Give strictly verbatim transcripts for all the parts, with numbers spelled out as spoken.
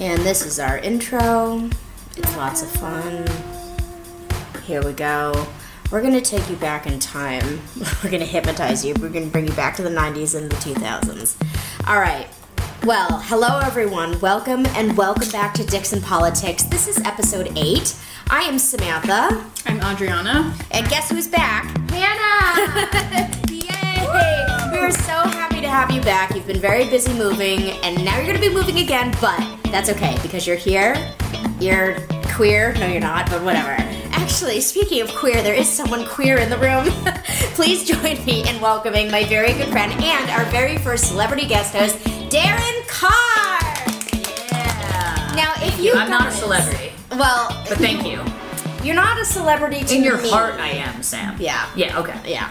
And this is our intro. It's lots of fun. Here we go. We're going to take you back in time. We're going to hypnotize you. We're going to bring you back to the nineties and the two thousands. All right. Well, hello, everyone. Welcome and welcome back to Dicks and Politics. This is episode eight. I am Samantha. I'm Adriana. And guess who's back? Hannah! Yay! Woo! We are so happy to have you back. You've been very busy moving, and now you're going to be moving again, but that's okay, because you're here, you're queer. No, you're not, but whatever. Actually, speaking of queer, there is someone queer in the room. Please join me in welcoming my very good friend and our very first celebrity guest host, Darren Carr. Yeah. Now, if you, you guys, I'm not a celebrity. Well, but thank you. You're not a celebrity to me. In your heart, I am, Sam. Yeah. Yeah. Okay. Yeah.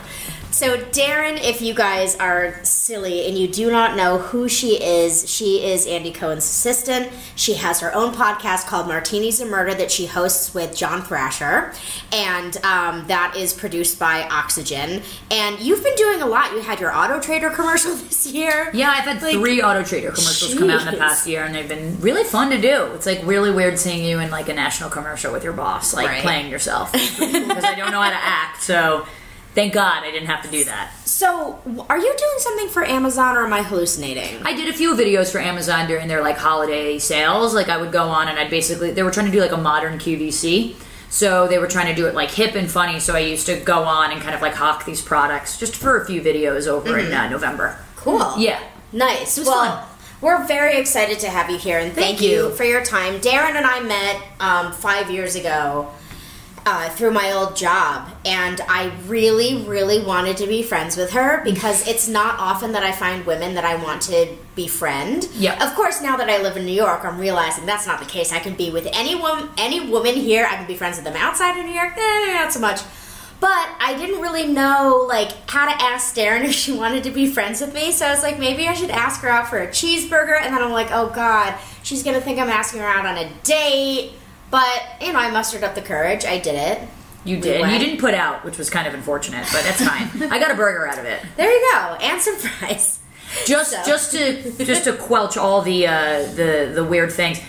So, Darren, if you guys are silly and you do not know who she is, she is Andy Cohen's assistant. She has her own podcast called Martinis and Murder that she hosts with John Thrasher, and um, that is produced by Oxygen. And you've been doing a lot. You had your Auto Trader commercial this year. Yeah, I've had like, three Auto Trader commercials geez. come out in the past year, and they've been really fun to do. It's like really weird seeing you in like a national commercial with your boss, like right. playing yourself, because I don't know how to act, so... Thank God I didn't have to do that. So, are you doing something for Amazon or am I hallucinating? I did a few videos for Amazon during their, like, holiday sales. Like, I would go on and I'd basically... They were trying to do, like, a modern Q V C. So, they were trying to do it, like, hip and funny. So, I used to go on and kind of, like, hawk these products just for a few videos over mm-hmm. in uh, November. Cool. Yeah. Nice. It was well, fun. We're very excited to have you here and thank, thank you. you for your time. Darren and I met um, five years ago. Uh, through my old job, and I really, really wanted to be friends with her because it's not often that I find women that I want to befriend. Yeah. Of course, now that I live in New York, I'm realizing that's not the case. I can be with any woman, any woman here. I can be friends with them outside of New York. Eh, not so much. But I didn't really know like how to ask Darren if she wanted to be friends with me, so I was like, maybe I should ask her out for a cheeseburger, and then I'm like, oh God, she's gonna think I'm asking her out on a date. But, you know, I mustered up the courage. I did it. You did. We you didn't put out, which was kind of unfortunate, but that's fine. I got a burger out of it. There you go. And some fries. Just so. just to just to quelch all the uh, the the weird things.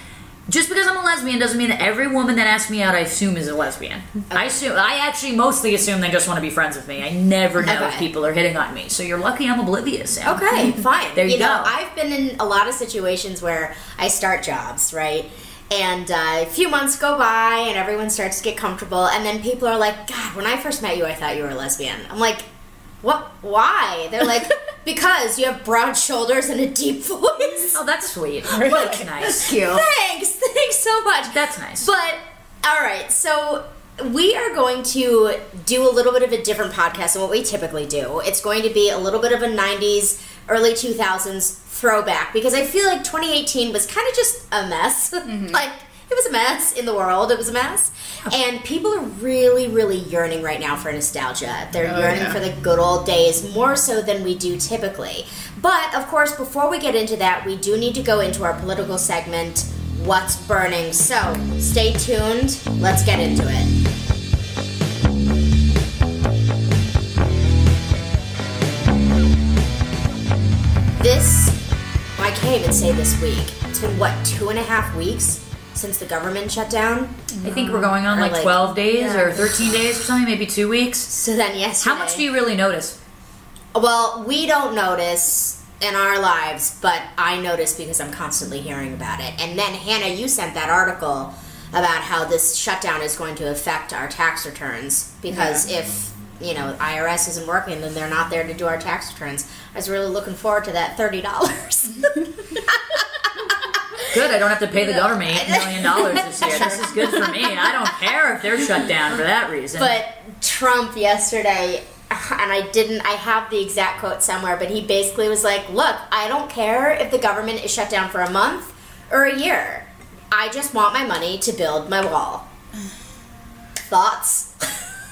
Just because I'm a lesbian doesn't mean that every woman that asks me out I assume is a lesbian. Okay. I assume I actually mostly assume they just want to be friends with me. I never know okay. if people are hitting on me. So you're lucky I'm oblivious. Sam. Okay, fine. There you, you go. Know, I've been in a lot of situations where I start jobs, right? And uh, a few months go by, and everyone starts to get comfortable, and then people are like, God, when I first met you, I thought you were a lesbian. I'm like, what? Why? They're like, because you have broad shoulders and a deep voice. Oh, that's sweet. Really like, nice. That's cute. Thanks. Thanks so much. That's nice. But, all right, so... We are going to do a little bit of a different podcast than what we typically do. It's going to be a little bit of a nineties, early two thousands throwback because I feel like twenty eighteen was kind of just a mess. Mm-hmm. Like, it was a mess in the world. It was a mess. And people are really, really yearning right now for nostalgia. They're oh, yearning yeah. for the good old days more so than we do typically. But, of course, before we get into that, we do need to go into our political segment, What's Burning? So, stay tuned. Let's get into it. This, I can't even say this week. It's been, what, two and a half weeks since the government shut down? Mm-hmm. I think we're going on like, like twelve days yeah. or thirteen days or something, maybe two weeks. So then yesterday... How much do you really notice? Well, we don't notice in our lives, but I notice because I'm constantly hearing about it. And then, Hannah, you sent that article about how this shutdown is going to affect our tax returns because yeah. if... you know, I R S isn't working, then they're not there to do our tax returns. I was really looking forward to that thirty dollars. Good, I don't have to pay the government eight million dollars this year. This is good for me. I don't care if they're shut down for that reason. But Trump yesterday, and I didn't, I have the exact quote somewhere, but he basically was like, look, I don't care if the government is shut down for a month or a year. I just want my money to build my wall. Thoughts?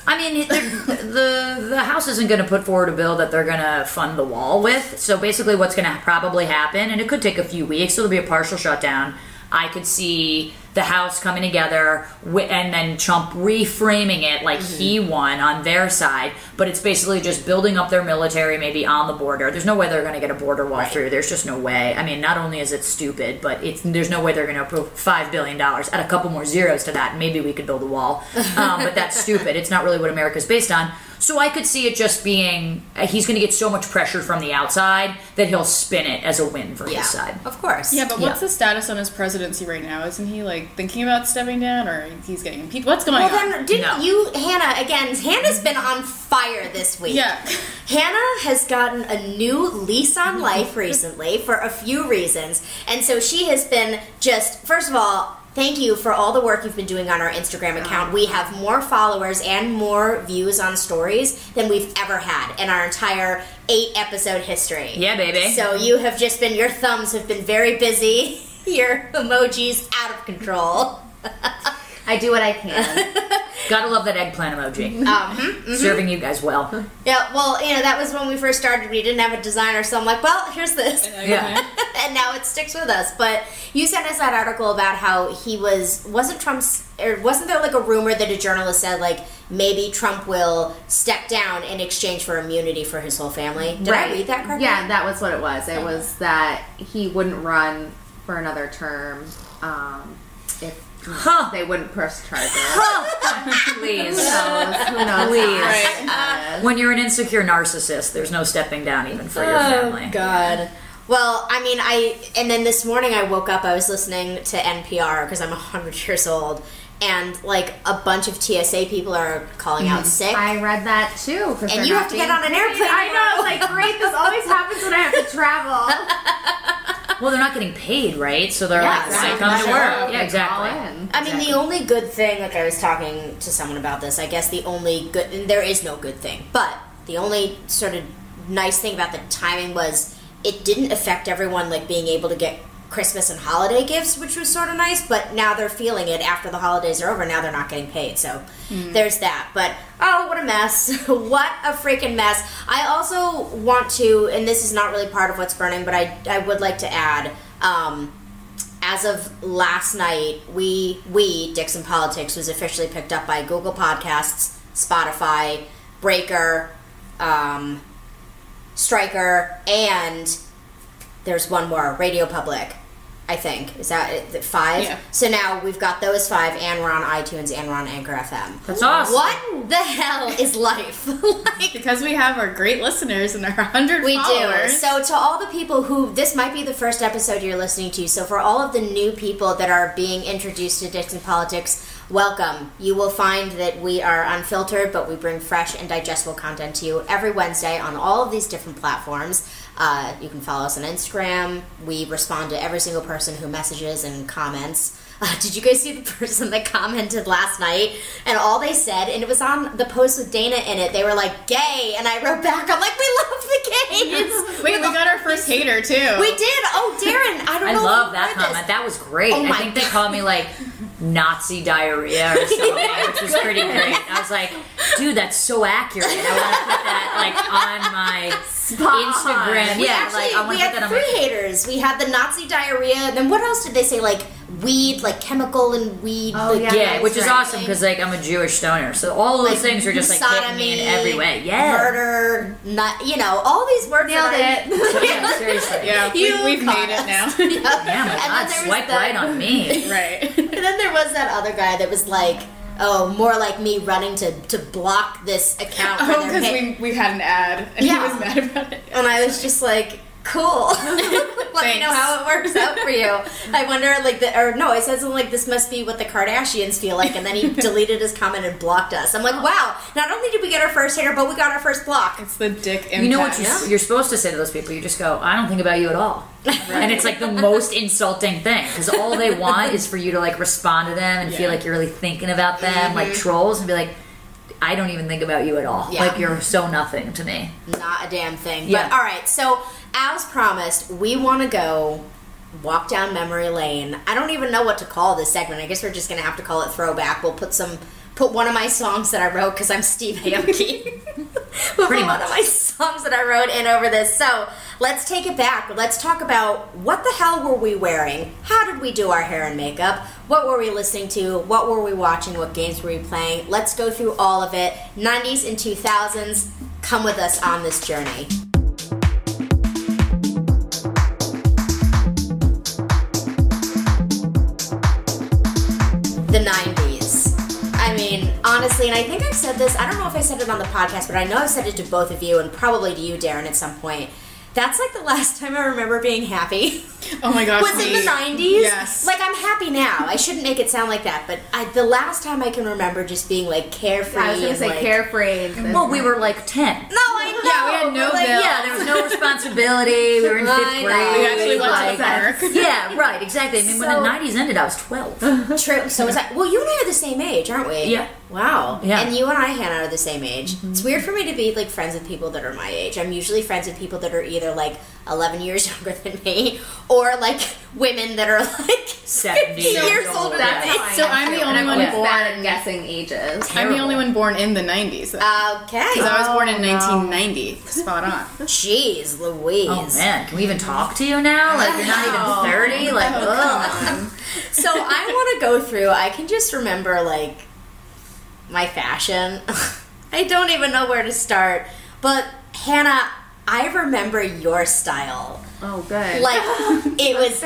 I mean, the the House isn't going to put forward a bill that they're going to fund the wall with. So basically what's going to probably happen, and it could take a few weeks, so there'll be a partial shutdown. I could see the House coming together, and then Trump reframing it like mm-hmm. he won on their side, but it's basically just building up their military maybe on the border. There's no way they're going to get a border wall right. through. There's just no way. I mean, not only is it stupid, but it's there's no way they're going to approve five billion dollars. Add a couple more zeros to that, maybe we could build a wall. Um, but that's stupid. It's not really what America's based on. So I could see it just being, uh, he's going to get so much pressure from the outside that he'll spin it as a win for yeah, his side. Of course. Yeah, but yeah. what's the status on his presidency right now? Isn't he, like, thinking about stepping down, or he's getting impeached? What's going well, on? Well, then, didn't no. you, Hannah, again, Hannah's been on fire this week. Yeah. Hannah has gotten a new lease on life recently for a few reasons, and so she has been just, first of all, thank you for all the work you've been doing on our Instagram account. We have more followers and more views on stories than we've ever had in our entire eight-episode history. Yeah, baby. So you have just been, your thumbs have been very busy. Your emojis out of control. I do what I can. Gotta love that eggplant emoji. Mm-hmm. Mm-hmm. Serving you guys well. Yeah, well, you know, that was when we first started. We didn't have a designer, so I'm like, well, here's this. Yeah. And now it sticks with us. But you sent us that article about how he was, wasn't Trump's, or wasn't there like a rumor that a journalist said, like, maybe Trump will step down in exchange for immunity for his whole family? Did right. I read that correctly? Yeah, that was what it was. It okay. was that he wouldn't run for another term um, if Huh. they wouldn't press charges. Huh. Please. Who knows? Please. Right. Uh, when you're an insecure narcissist, there's no stepping down even for your family. Oh, God. Well, I mean, I... And then this morning I woke up, I was listening to N P R, because I'm one hundred years old, and, like, a bunch of T S A people are calling mm-hmm. out sick. I read that, too. And you have to get on an airplane. I know. I was like, great, this always happens when I have to travel. Well, they're not getting paid, right? So they're yeah, like, exactly. come to work. Yeah, exactly. I mean, exactly. the only good thing, like I was talking to someone about this, I guess the only good, and there is no good thing, but the only sort of nice thing about the timing was it didn't affect everyone, like, being able to get Christmas and holiday gifts, which was sort of nice, but now they're feeling it after the holidays are over. Now they're not getting paid, so mm. there's that. But, oh, what a mess. What a freaking mess. I also want to, and this is not really part of what's burning, but I, I would like to add, um, as of last night, we, we, Dicks and Politics, was officially picked up by Google Podcasts, Spotify, Breaker, um, Stryker, and there's one more, Radio Public, I think. Is that five? Yeah. So now we've got those five, and we're on iTunes, and we're on Anchor F M. That's awesome. What the hell is life? Like, because we have our great listeners and our one hundred we followers. We do. So to all the people who, this might be the first episode you're listening to, so for all of the new people that are being introduced to Dicks and Politics, welcome. You will find that we are unfiltered, but we bring fresh and digestible content to you every Wednesday on all of these different platforms. Uh, you can follow us on Instagram. We respond to every single person who messages and comments. Uh, did you guys see the person that commented last night? And all they said, and it was on the post with Dana in it, they were like, gay. And I wrote back, I'm like, we love the gays. Wait, we, we got our first hater, too. We did. Oh, Darren, I don't I know. I love that comment. This. That was great. Oh, I think God. They called me, like, Nazi diarrhea or something, yeah, which was pretty great. I was like, dude, that's so accurate. I want to put that, like, on my Instagram. We yeah, actually, like, I want to put that on my... We had three haters. We had the Nazi diarrhea, and then what else did they say, like, weed, like, chemical and weed. Oh, like, yeah, yeah, which is right. awesome, because, like, I'm a Jewish stoner, so all of those, like, things are just, like, hitting me in every way. Yeah. Murder, not, you know, all these words. Nailed that it. I, yeah, seriously. Yeah, you we, we've made it now. Yeah, yeah my and God, swipe that, right on me. Right. And then there was that other guy that was, like, oh, more like me running to, to block this account. Oh, because we, we had an ad, and yeah. he was mad about it. Yeah, and I was funny. Just like... Cool. Let Thanks. Me know how it works out for you. I wonder, like, the, or no, I said something like, this must be what the Kardashians feel like, and then he deleted his comment and blocked us. I'm like, wow, not only did we get our first hater, but we got our first block. It's the dick impact. You know what you, yeah. you're supposed to say to those people? You just go, I don't think about you at all. Right. And it's, like, the most insulting thing, because all they want is for you to, like, respond to them and yeah. feel like you're really thinking about them, mm-hmm. like trolls, and be like, I don't even think about you at all. Yeah. Like, you're so nothing to me. Not a damn thing. Yeah. But, all right, so... As promised, we want to go walk down memory lane. I don't even know what to call this segment. I guess we're just going to have to call it Throwback. We'll put some, put one of my songs that I wrote, because I'm Steve Aoki. Pretty much. One of my songs that I wrote in over this. So let's take it back. Let's talk about what the hell were we wearing? How did we do our hair and makeup? What were we listening to? What were we watching? What games were we playing? Let's go through all of it. nineties and two thousands. Come with us on this journey. The nineties. I mean, honestly, and I think I've said this, I don't know if I said it on the podcast, but I know I've said it to both of you and probably to you, Darren, at some point. That's like the last time I remember being happy. Oh my gosh. Was in the nineties. Yes. Like, I'm happy now. I shouldn't make it sound like that, but I, the last time I can remember just being like carefree. I was going to say like, carefree. Well, we were like ten. No, I know. Yeah, we had no like, bills. Yeah, there was no responsibility. We were in fifth grade. We actually went like, to the park. Yeah, right, exactly. I mean, so, when the nineties ended, I was twelve. True. So was I. Well, you and I are the same age, aren't we? Yeah. Wow. Yeah. And you and I, Hannah, are the same age. Mm-hmm. It's weird for me to be like friends with people that are my age. I'm usually friends with people that are either like eleven years younger than me or like women that are like seventy years older than me. So I'm the only one born at guessing ages. I'm the only one born in the nineties. Okay. Because I was born in nineteen ninety. Spot on. Jeez Louise. Oh man, can we even talk to you now? Like you're not even thirty? Like, ugh. So I want to go through, I can just remember like my fashion. I don't even know where to start. But Hannah, I remember your style. Oh, good. Like, it was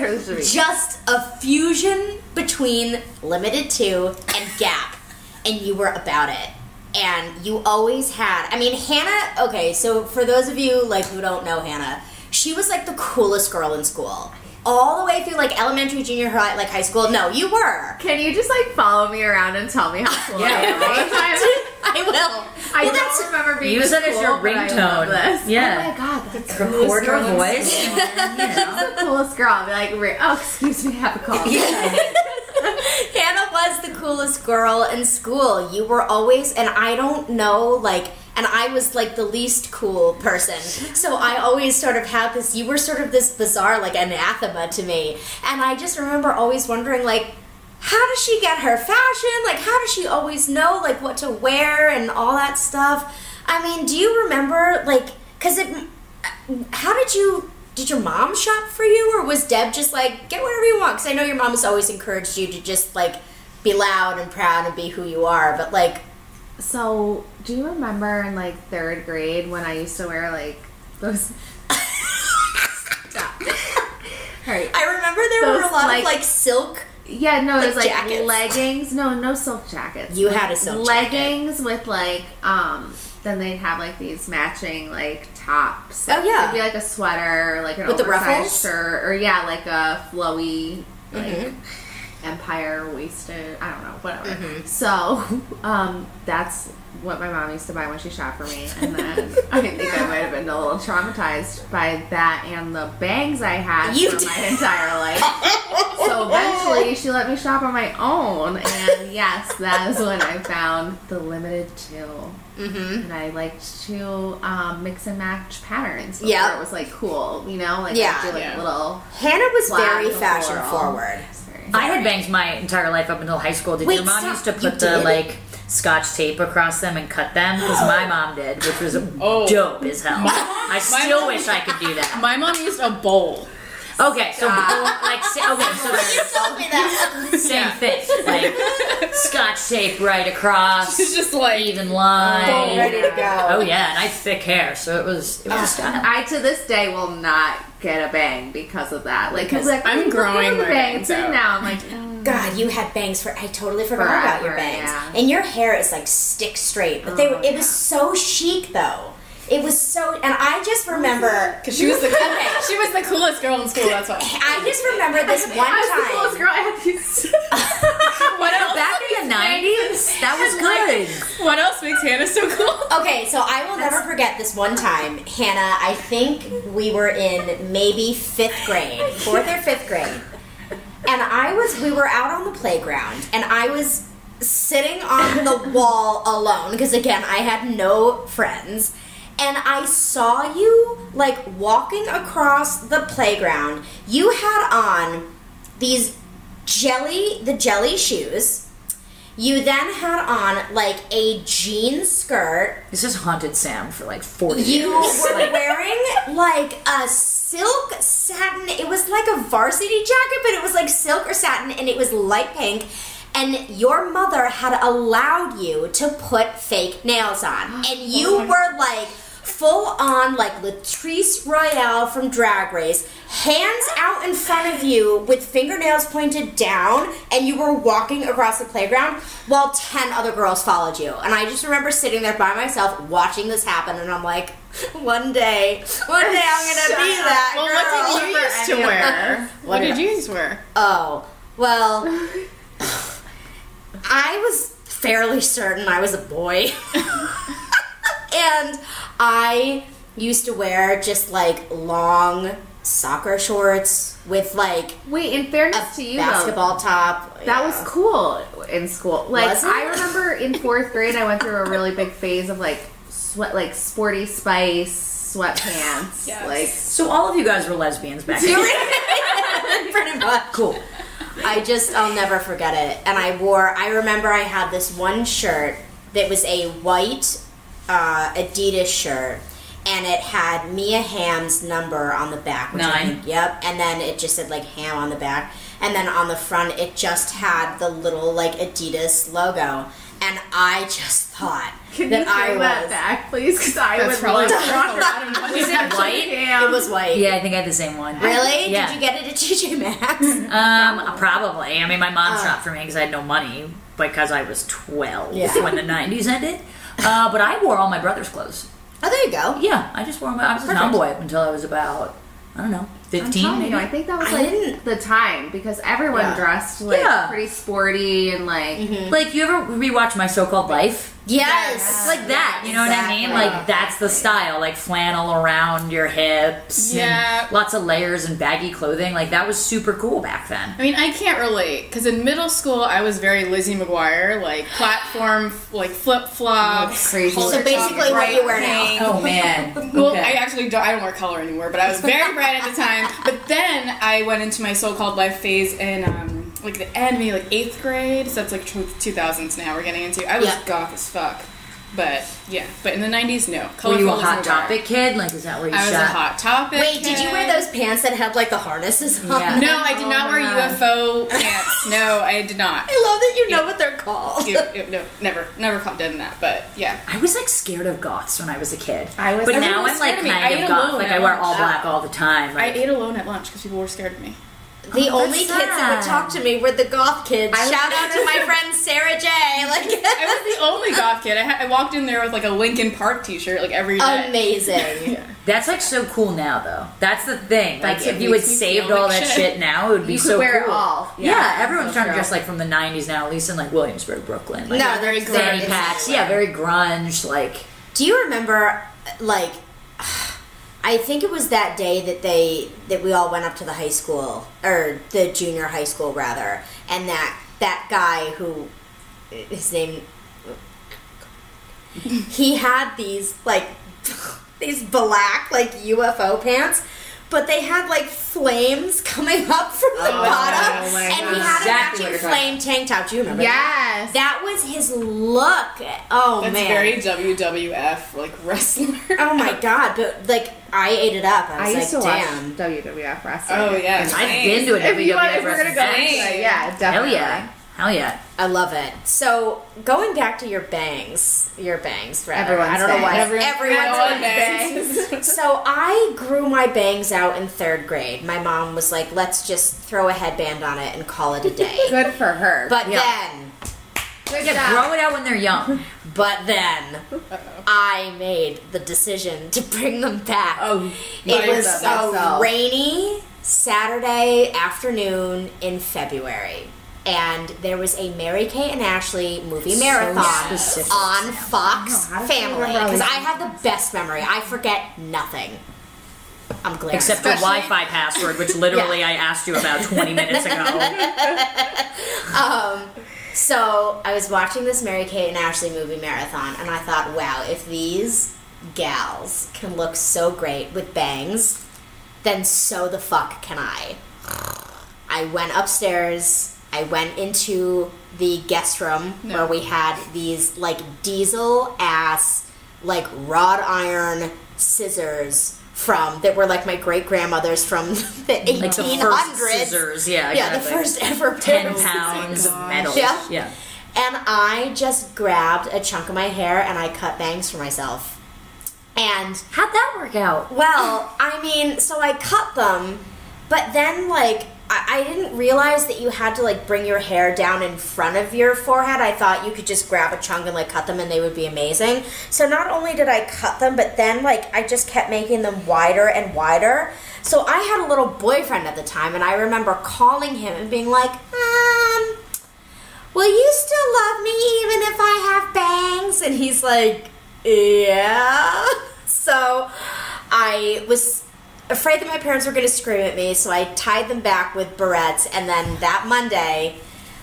just a fusion between Limited Too and Gap. And you were about it. And you always had... I mean, Hannah... Okay, so for those of you, like, who don't know Hannah, she was, like, the coolest girl in school. All the way through, like, elementary, junior high, like, high school. No, you were. Can you just, like, follow me around and tell me how cool yeah. I am? I will. I well, don't remember being use that as your ringtone. Yeah. Oh, my God. That's the record your voice. You know? That's the coolest girl. I'll be like, oh, excuse me, I have a call. Hannah was the coolest girl in school. You were always, and I don't know, like... And I was, like, the least cool person. So I always sort of had this, you were sort of this bizarre, like, anathema to me. And I just remember always wondering, like, how does she get her fashion? Like, how does she always know, like, what to wear and all that stuff? I mean, do you remember, like, because it, how did you, did your mom shop for you? Or was Deb just like, get whatever you want? Because I know your mom has always encouraged you to just, like, be loud and proud and be who you are. But, like... So, do you remember in, like, third grade when I used to wear, like, those... Stop. All right. I remember there those, were a lot like, of, like, silk Yeah, no, like, it was, like, jackets. leggings. No, no silk jackets. You like, had a silk leggings jacket. Leggings with, like, um... Then they'd have, like, these matching, like, tops. Oh, yeah. It'd be, like, a sweater, like, an with oversized shirt. Or, yeah, like, a flowy, like... Mm-hmm. Empire wasted, I don't know, whatever. Mm-hmm. So, um, that's what my mom used to buy when she shopped for me. And then I think I might have been a little traumatized by that and the bangs I had you for did. my entire life. So eventually she let me shop on my own. And yes, that is when I found the Limited Too. Mm-hmm. And I liked to um, mix and match patterns. Yeah. It was like cool, you know? Like, yeah. I did, like yeah. little. Hannah was very fashion forward. I had bangs my entire life up until high school. Did Wait, your mom stop. used to put you the did? like Scotch tape across them and cut them? Because my mom did, which was oh. dope as hell. I still mom, wish I could do that. My mom used a bowl. Okay, so bowl, like okay, so you told me that same yeah. thing, like Scotch tape right across, it's just like even line, bowl ready to go. Oh yeah, and I had thick hair, so it was it was uh, a style. I to this day will not. Get a bang because of that. Like, cause like I'm growing my bangs right now. I'm like, oh. God, you had bangs for. I totally forgot Forever, about your bangs. Yeah. And your hair is like stick straight, but oh, they were. It yeah. was so chic though. It was so, and I just remember because she was the okay. she was the coolest girl in school. That's why I just remember this one time. I was time. the coolest girl. I had these. What else? Back in the nineties, that was good. Like, what else makes Hannah so cool? Okay, so I will never forget this one time, Hannah. I think we were in maybe fifth grade, fourth or fifth grade, and I was. We were out on the playground, and I was sitting on the wall alone because again, I had no friends. And I saw you, like, walking across the playground. You had on these jelly, the jelly shoes. You then had on, like, a jean skirt. This is haunted Sam for, like, forty years. You were wearing, like, a silk satin. It was like a varsity jacket, but it was, like, silk or satin, and it was light pink. And your mother had allowed you to put fake nails on. And you were, like, full on, like, Latrice Royale from Drag Race, hands out in front of you with fingernails pointed down, and you were walking across the playground while ten other girls followed you. And I just remember sitting there by myself watching this happen, and I'm like, one day, one day I'm going to be that girl. Well, what did you used to wear? What did you used to wear? Oh, well, I was fairly certain I was a boy. And I used to wear just, like, long soccer shorts with, like, wait, in fairness to you, basketball though, top. That yeah. was cool in school. Like, was it? I remember in fourth grade, I went through a really big phase of, like, sweat, like, Sporty Spice sweatpants. Yes. Like, so all of you guys were lesbians back then. Pretty much. Cool. I just, I'll never forget it. And I wore, I remember I had this one shirt that was a white Uh, Adidas shirt, and it had Mia Hamm's number on the back. Which Nine. I think, yep. And then it just said, like, Ham on the back. And then on the front, it just had the little, like, Adidas logo. And I just thought Can that I was... Can you throw that back, please? Because I was probably wrong. Was it white? Ham. It was white. Yeah, I think I had the same one. Really? Yeah. Did you get it at T J Maxx? Um, probably. I mean, my mom shopped uh, for me because I had no money because I was twelve yeah. when the nineties ended. Uh, but I wore all my brother's clothes. Oh, there you go. Yeah, I just wore my... I was Perfect. a tomboy until I was about, I don't know, fifteen. I'm you, I think that was, like, the time, because everyone yeah. dressed, like, yeah. pretty sporty and, like... Mm-hmm. Like, you ever rewatch My So-Called Life? Yes! Yes. Like that, you know exactly. what I mean? Like, that's the style. Like, flannel around your hips. Yeah. And lots of layers and baggy clothing. Like, that was super cool back then. I mean, I can't relate, because in middle school, I was very Lizzie McGuire. Like, platform, like, flip-flops. Crazy. So basically what right you wear now. Oh, man. Well, okay. I actually don't, I don't wear color anymore, but I was very bright at the time. But then I went into my So-Called Life phase in, um, like, the end, maybe, like, eighth grade. So that's, like, two thousands now we're getting into. I was yeah. goth as fuck. But, yeah. But in the nineties, no. Colorful were you a Hot Topic dark. kid? Like, is that where you I shot? I was a Hot Topic Wait, kid. Did you wear those pants that had, like, the harnesses on? Yeah. No, I did oh, not wear U F O pants. No, I did not. I love that you know ew. What they're called. Ew, ew, no, never. Never called done that, but, yeah. I was, like, scared of goths when I was a kid. I was But now I'm, like, kind of goth. Like, I wear all black all the time. Like, I ate alone at lunch because people were scared of me. The oh, only kids sad. that would talk to me were the goth kids. I Shout out to my friend Sarah J. Like, I was the only goth kid. I, ha I walked in there with, like, a Linkin Park t-shirt, like, every day. Amazing. Yeah. That's, like, so cool now, though. That's the thing. Like, like if you had saved all like that shit. shit now, it would be you so cool. You could wear it all. Yeah, yeah everyone's trying to dress, like, from the nineties now, at least in, like, Williamsburg, Brooklyn. Like, no, very grunge. Packs. Yeah, very grunge. Like, do you remember, like, I think it was that day that they that we all went up to the high school or the junior high school rather, and that that guy who his name he had these like these black like U F O pants, but they had like flames coming up from the oh, bottom, oh and he had exactly a matching flame tank top. Do you remember? Yes, that, that was his look. Oh That's man, that's very W W F like wrestler. Oh my god, but like. I ate it up. I was I used like, to damn. W W F wrestling. Oh, yeah. And I've been to a W W F wrestling. Yeah, definitely. Hell yeah. Hell yeah. I love it. So, going back to your bangs, your bangs, rather. Everyone's I don't bangs. know why. Everyone's, Everyone's, Everyone's bangs. So, I grew my bangs out in third grade. My mom was like, let's just throw a headband on it and call it a day. Good for her. But yeah. then... Good yeah, job. Grow it out when they're young. But then, I made the decision to bring them back. Oh, it was a rainy Saturday afternoon in February. And there was a Mary Kate and Ashley movie marathon on Fox Family. Because I have the best memory. I forget nothing. I'm glad. Except the Wi-Fi password, which literally yeah. I asked you about twenty minutes ago. um... So, I was watching this Mary-Kate and Ashley movie marathon, and I thought, wow, if these gals can look so great with bangs, then so the fuck can I. I went upstairs, I went into the guest room no. where we had these, like, diesel-ass, like, wrought iron scissors from, that were, like, my great-grandmother's from the eighteen hundreds. Like the first scissors, yeah, exactly. Yeah, the first ever pair of scissors. ten pounds of metal. Yeah. yeah. And I just grabbed a chunk of my hair and I cut bangs for myself. And... how'd that work out? Well, I mean, so I cut them, but then, like... I didn't realize that you had to, like, bring your hair down in front of your forehead. I thought you could just grab a chunk and, like, cut them and they would be amazing. So not only did I cut them, but then, like, I just kept making them wider and wider. So I had a little boyfriend at the time, and I remember calling him and being like, um, will you still love me even if I have bangs? And he's like, yeah. So I was... afraid that my parents were going to scream at me, so I tied them back with barrettes, and then that Monday,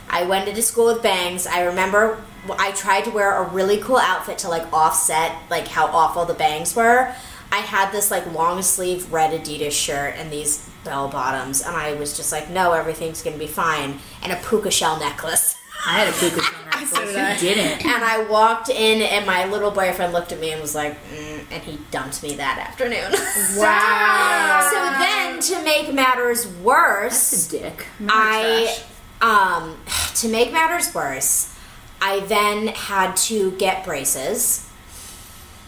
I went into school with bangs. I remember I tried to wear a really cool outfit to, like, offset, like, how awful the bangs were. I had this, like, long-sleeve red Adidas shirt and these bell-bottoms, and I was just like, no, everything's going to be fine, and a puka shell necklace. I had a puka shell necklace. I Who didn't? And I walked in, and my little boyfriend looked at me and was like, mm, and he dumped me that afternoon. Wow. So, so then, to make matters worse... That's a dick. I, um, to make matters worse, I then had to get braces.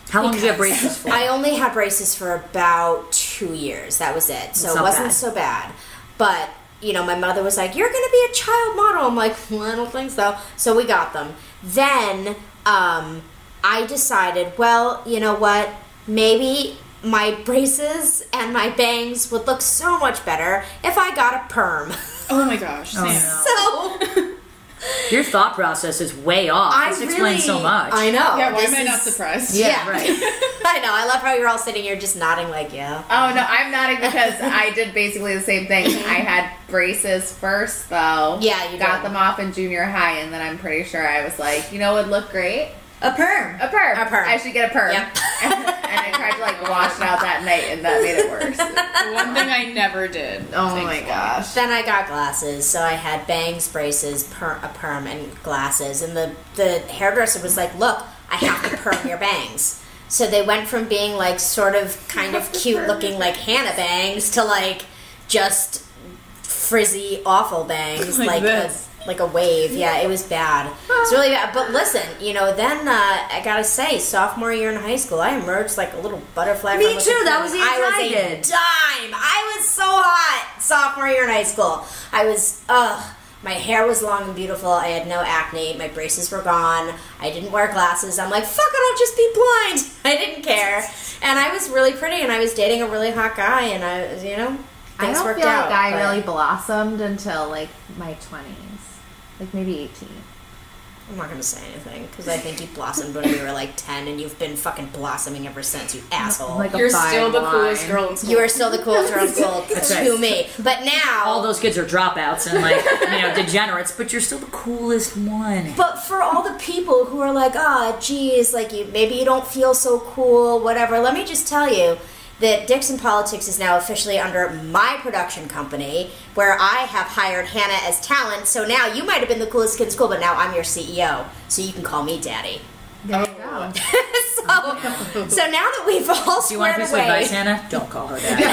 How long did you have braces for? I only had braces for about two years. That was it. So it wasn't so bad. But... you know, my mother was like, you're going to be a child model. I'm like, well, I don't think so. So we got them. Then um, I decided, well, you know what? Maybe my braces and my bangs would look so much better if I got a perm. Oh, my gosh. Oh, no. So... your thought process is way off. I this really, explains so much. I know. Yeah, why am I not surprised? Yeah, yeah. Right. I know. I love how you're all sitting here just nodding like, yeah. Oh, no, I'm nodding because I did basically the same thing. I had braces first, though. Yeah, you got did. them off in junior high, and then I'm pretty sure I was like, you know what would look great? A perm. A perm. A perm. I should get a perm. Yep. and, and I tried to, like, wash it out that night, and that made it worse. One thing I never did. Oh, thankfully. My gosh. Then I got glasses, so I had bangs, braces, per a perm, and glasses. And the, the hairdresser was like, look, I have to perm your bangs. So they went from being, like, sort of kind of cute-looking, like, Hannah bangs to, like, just frizzy, awful bangs. Like, like this. A, Like a wave, yeah, it was bad. It's really bad. But listen, you know, then uh, I gotta say, sophomore year in high school, I emerged like a little butterfly. Me too. That was the I was a dime. I was so hot sophomore year in high school. I was, ugh. My hair was long and beautiful. I had no acne. My braces were gone. I didn't wear glasses. I'm like, fuck it, I'll just be blind. I didn't care, and I was really pretty, and I was dating a really hot guy, and I, you know, things worked out. I don't feel like I really blossomed until like my twenties. Like, maybe eighteen. I'm not going to say anything, because I think you blossomed when you were, like, ten, and you've been fucking blossoming ever since, you asshole. Like You're still the line. coolest girl in school. You are still the coolest girl in school to right. me. But now... all those kids are dropouts and, like, you know, degenerates, but you're still the coolest one. But for all the people who are like, ah, oh, geez, like, you, maybe you don't feel so cool, whatever, let me just tell you that Dicks and Politics is now officially under my production company, where I have hired Hannah as talent, so now you might have been the coolest kid in school, but now I'm your C E O, so you can call me daddy. There you go. so, so now that we've all squared away... do you want a piece of advice, Hannah? Don't call her daddy.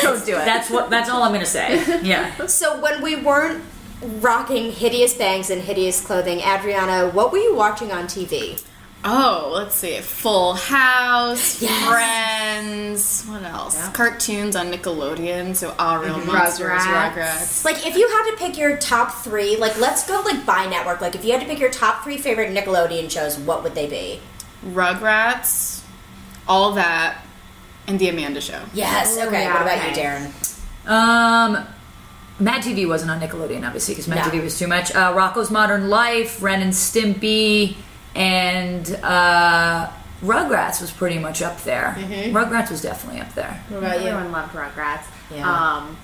Don't do it. That's, what, that's all I'm going to say. Yeah. So when we weren't rocking hideous bangs and hideous clothing, Adriana, what were you watching on T V? Oh, let's see. Full House, yes. Friends, what else? Yeah. Cartoons on Nickelodeon, so All Real mm-hmm. Monsters, Rugrats. Like, if you had to pick your top three, like, let's go, like, by network. Like, if you had to pick your top three favorite Nickelodeon shows, what would they be? Rugrats, All That, and The Amanda Show. Yes, okay. Yeah, what about okay. you, Darren? Um... Mad T V wasn't on Nickelodeon, obviously, because Mad no. T V was too much. Uh, Rocko's Modern Life, Ren and Stimpy... and uh, Rugrats was pretty much up there. Mm-hmm. Rugrats was definitely up there. What about you? Everyone loved Rugrats. Yeah. Um,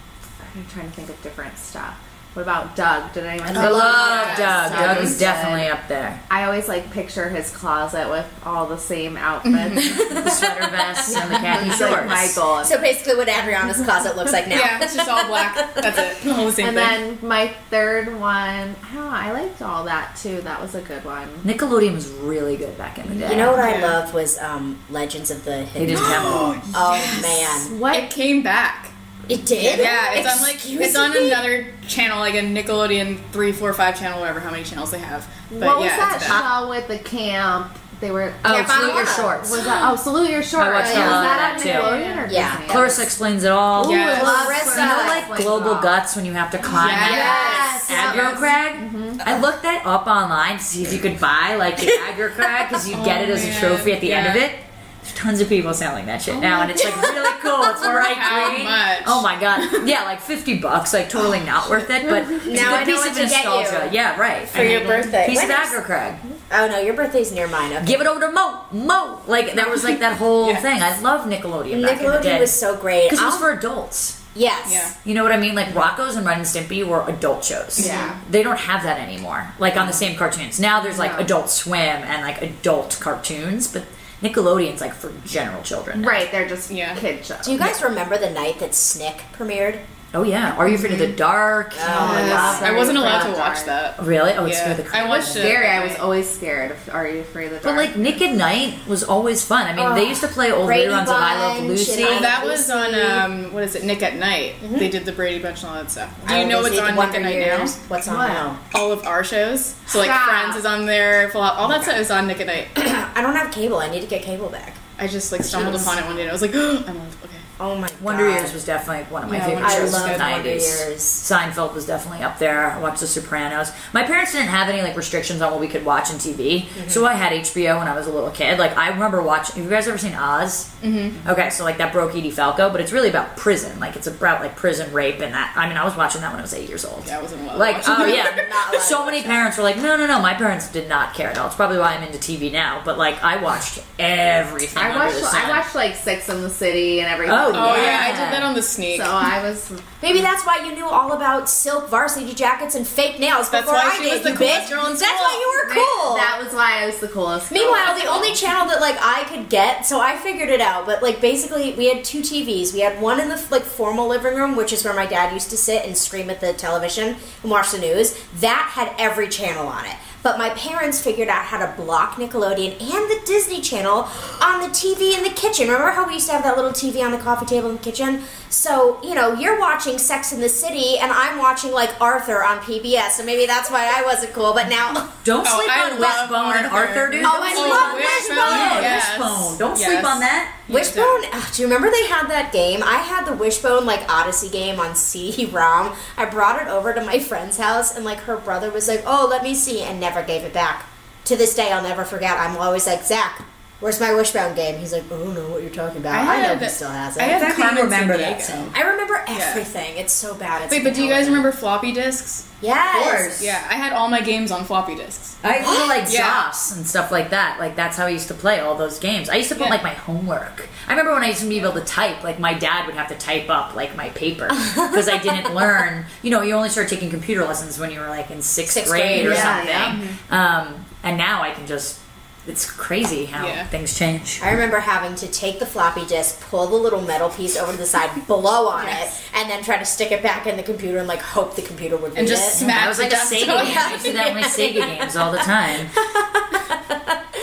I'm trying to think of different stuff. What about Doug? Did anyone? I love Doug. Doug is definitely up there. I always like picture his closet with all the same outfits, the sweater vests and the khaki shorts. Michael. So basically, what Adriana's closet looks like now. Yeah, it's just all black. That's it. All the same and thing. And then my third one. Oh, I liked all that too. That was a good one. Nickelodeon was really good back in the day. You know what yeah. I loved was um, Legends of the Hidden Temple. Yes. Oh man, what it came back. It did? Yeah, it's on, like, it's on another channel, like a Nickelodeon three, four, five channel, whatever, how many channels they have. But what was yeah, that show with the camp? They were... Oh, yeah, Salute Your Shorts. Was that, oh, Salute Your Shorts. I watched a lot of that, that too. Yeah. Clarissa Explains It All. Ooh, yes. Clarissa. You know, like, Global Guts when you have to climb? Yes. yes. Agrocrag? Mm-hmm. I looked that up online to see if you could buy, like, the Agrocrag, because you oh, get it as man. a trophy at the yeah. end of it. There's tons of people selling that shit oh now, and it's like really cool. It's bright green. Much? Oh my god! Yeah, like fifty bucks. Like totally oh, not worth it, but it's now a good piece of nostalgia. Yeah, right. For and your birthday, piece when of Agrocrag. Oh no, your birthday's near mine. Okay. Give it over to Mo. Mo. Like that was like that whole yes. thing. I love Nickelodeon. Back Nickelodeon in the day. was so great because it was for adults. Yes. Yeah. You know what I mean? Like Rocco's and Ren and Stimpy were adult shows. Yeah. They don't have that anymore. Like on the same cartoons now. There's like no. Adult Swim and like adult cartoons, but. Nickelodeon's like for general children. Now. Right, they're just yeah. kid shows. Do you guys yeah. remember the night that Snick premiered? Oh yeah, Are You Afraid of the Dark? Oh my god, I wasn't allowed to watch that. Really? Oh, it's yeah. scared the crap. I watched it. Scary. I was always scared of Are You Afraid of the Dark? But like Nick at Night was always fun. I mean, oh. they used to play old reruns of I Love Lucy. Oh, that was on um, what is it? Nick at Night. Mm-hmm. They did the Brady Bunch and all that stuff. Do you know what's on Nick at Night now? What's on now? All of our shows. So like ah. Friends is on there. All that stuff is on Nick at Night. I don't have cable. I need to get cable back. I just like stumbled upon it one day and I was like, oh, I'm like, okay. Oh my god. Wonder Years was definitely one of my yeah, favorite shows. I love Wonder Years. Seinfeld was definitely up there. I watched The Sopranos. My parents didn't have any like restrictions on what we could watch on T V. Mm-hmm. So I had H B O when I was a little kid. Like I remember watching, have you guys ever seen Oz? Mm-hmm. Okay, so like that broke Edie Falco, but it's really about prison. Like it's about like prison rape and that. I mean, I was watching that when I was eight years old. Yeah, I wasn't Like, oh yeah. So many parents were like, no, no, no. My parents did not care at all. It's probably why I'm into T V now. But like I watched everything. I watched, I watched like Sex and the City and everything. Oh. Oh yeah. yeah, I did that on the sneak. So I was... Maybe that's why you knew all about silk varsity jackets and fake nails that's before I did, you bitch. That's why you were cool. That was why I was the coolest girl. Meanwhile, the only channel that like I could get, so I figured it out, but like basically we had two T Vs. We had one in the like formal living room, which is where my dad used to sit and scream at the television and watch the news. That had every channel on it. But my parents figured out how to block Nickelodeon and the Disney Channel on the T V in the kitchen. Remember how we used to have that little T V on the coffee table in the kitchen? So, you know, you're watching Sex and the City, and I'm watching, like, Arthur on P B S. So maybe that's why I wasn't cool, but now... Don't oh, sleep I on Wishbone and Arthur, dude. Oh, I oh, love Wishbone. Yes. Wishbone. Don't yes. sleep on that. Wishbone, oh, do you remember they had that game? I had the Wishbone, like, Odyssey game on C D ROM. I brought it over to my friend's house, and, like, her brother was like, oh, let me see, and never gave it back. To this day, I'll never forget. I'm always like, Zach, where's my Wishbone game? He's like, I don't know what you're talking about. I, I know he still has it. I, I can't remember that. So. I remember everything. Yeah. It's so bad. It's Wait, but do you guys remember floppy disks? Yes. Of course. Yeah, I had all my games on floppy disks. I used to like yeah. Zops and stuff like that. Like that's how I used to play all those games. I used to put yeah. like my homework. I remember when I used to be able to type. Like my dad would have to type up like my paper because I didn't learn. You know, you only start taking computer lessons when you were like in sixth, sixth grade, grade or yeah, something. Yeah. Mm-hmm. Um, and now I can just. It's crazy how yeah. things change. I remember having to take the floppy disk, pull the little metal piece over to the side, blow on yes. it, and then try to stick it back in the computer and like hope the computer would read it. And just smack it. That was like a Sega game. I used to do that with Sega games all the time.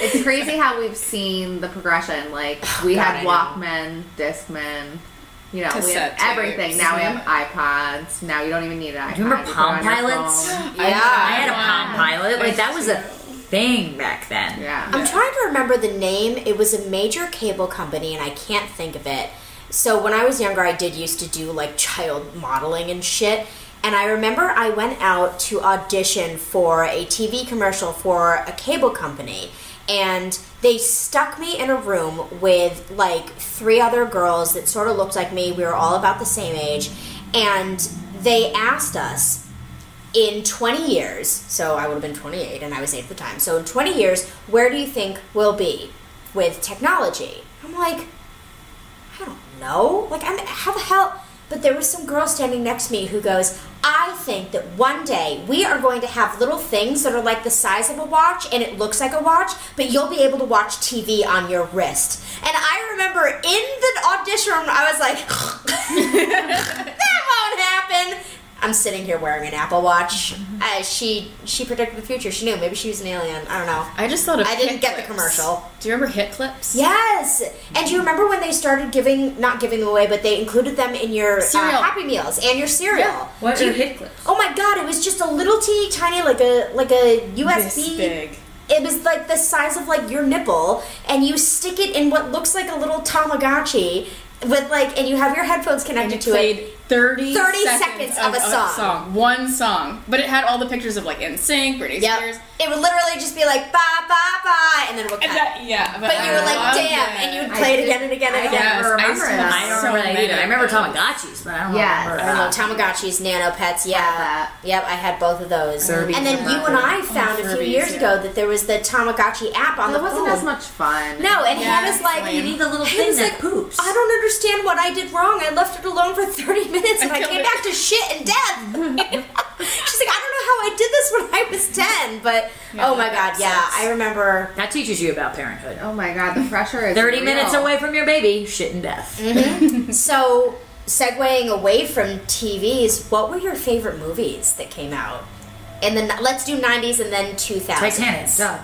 It's crazy how we've seen the progression. Like, we God, had Walkman, Discman. You know, we have everything. Tapes. Now we have iPods. Now you don't even need an iPod. Do you remember Palm Pilots? Yeah. I had a Palm Pilot. Like, that was a... thing back then. Yeah. I'm trying to remember the name. It was a major cable company and I can't think of it. So when I was younger, I did used to do like child modeling and shit. And I remember I went out to audition for a T V commercial for a cable company. And they stuck me in a room with like three other girls that sort of looked like me. We were all about the same age. And they asked us, in twenty years, so I would have been twenty-eight and I was eight at the time, so in twenty years, where do you think we'll be with technology? I'm like, I don't know. Like, I'm, how the hell? But there was some girl standing next to me who goes, I think that one day we are going to have little things that are like the size of a watch and it looks like a watch, but you'll be able to watch T V on your wrist. And I remember in the audition room, I was like, that won't happen. I'm sitting here wearing an Apple Watch. Uh, she she predicted the future. She knew. Maybe she was an alien. I don't know. I just thought of I didn't get the commercial. Do you remember Hit Clips? Yes. And do you remember when they started giving, not giving them away, but they included them in your uh, Happy Meals and your cereal? Yeah. What are Hit Clips? Oh my God! It was just a little teeny tiny, like a like a U S B. This big. It was like the size of like your nipple, and you stick it in what looks like a little Tamagotchi. With like, and you have your headphones connected and it to played it. Thirty, 30 seconds, seconds of, of a song. song, one song, but it had all the pictures of like N Sync, Britney yep. Spears. It would literally just be like ba ba ba, and then it would cut. That, yeah, but, but you I were like, damn, it. and you would play I it did, again and again and again. I don't remember it. I don't remember that either. I remember Tamagotchis, but I don't yes. remember. I love Tamagotchis, Nano Pets. Yeah, I yep, I had both of those. Furbies and then you and I found oh, a few Furbies, years yeah. ago that there was the Tamagotchi app on that the phone. That wasn't as much fun. No, and Hannah's like, you need the little thing that poops. I don't understand. understand what I did wrong. I left it alone for thirty minutes and I, I came it. back to shit and death. She's like, I don't know how I did this when I was ten, but yeah, oh my God, yeah, sense. I remember. That teaches you about parenthood. Oh my God, the pressure is thirty real. Minutes away from your baby, shit and death. Mm-hmm. So, segueing away from T Vs, what were your favorite movies that came out? And then let's do nineties and then two thousands. Titanic, duh.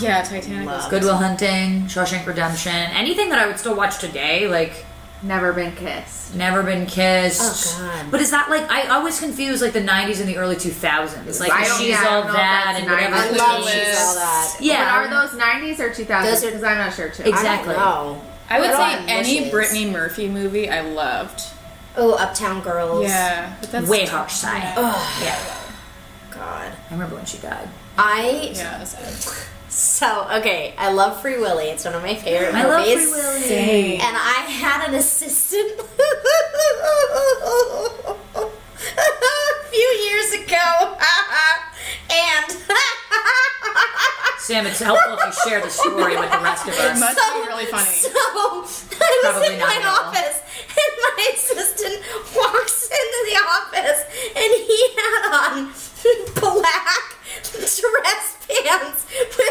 Yeah, Titanic was Good Will Hunting, Shawshank Redemption, anything that I would still watch today, like... Never Been Kissed. Never Been Kissed. Oh, God. But is that, like, I always confuse, like, the nineties and the early two thousands. Like, I don't, She's yeah, All I don't That and whatever. I love She's All That. Yeah. But are those nineties or two thousands? Those are, because I'm not sure, too. Exactly. I don't know. I would I say any Brittany Murphy movie I loved. Oh, Uptown Girls. Yeah. But that's way harsh side. Oh, yeah. God. I remember when she died. I... Yeah, that's sad. So, okay, I love Free Willy. It's one of my favorite movies. I love Free Willy. Same. And I had an assistant a few years ago. And... Sam, it's helpful if you share the story with the rest of us. It must so, be really funny. So, I was Probably in my office, and my assistant walks into the office, and he had on black dress pants with a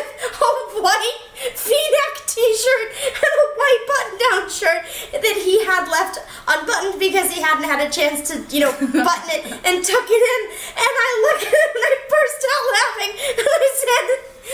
white V-neck t-shirt and a white button-down shirt that he had left unbuttoned because he hadn't had a chance to, you know, button it and tuck it in. And I look at him and I burst out laughing and I said,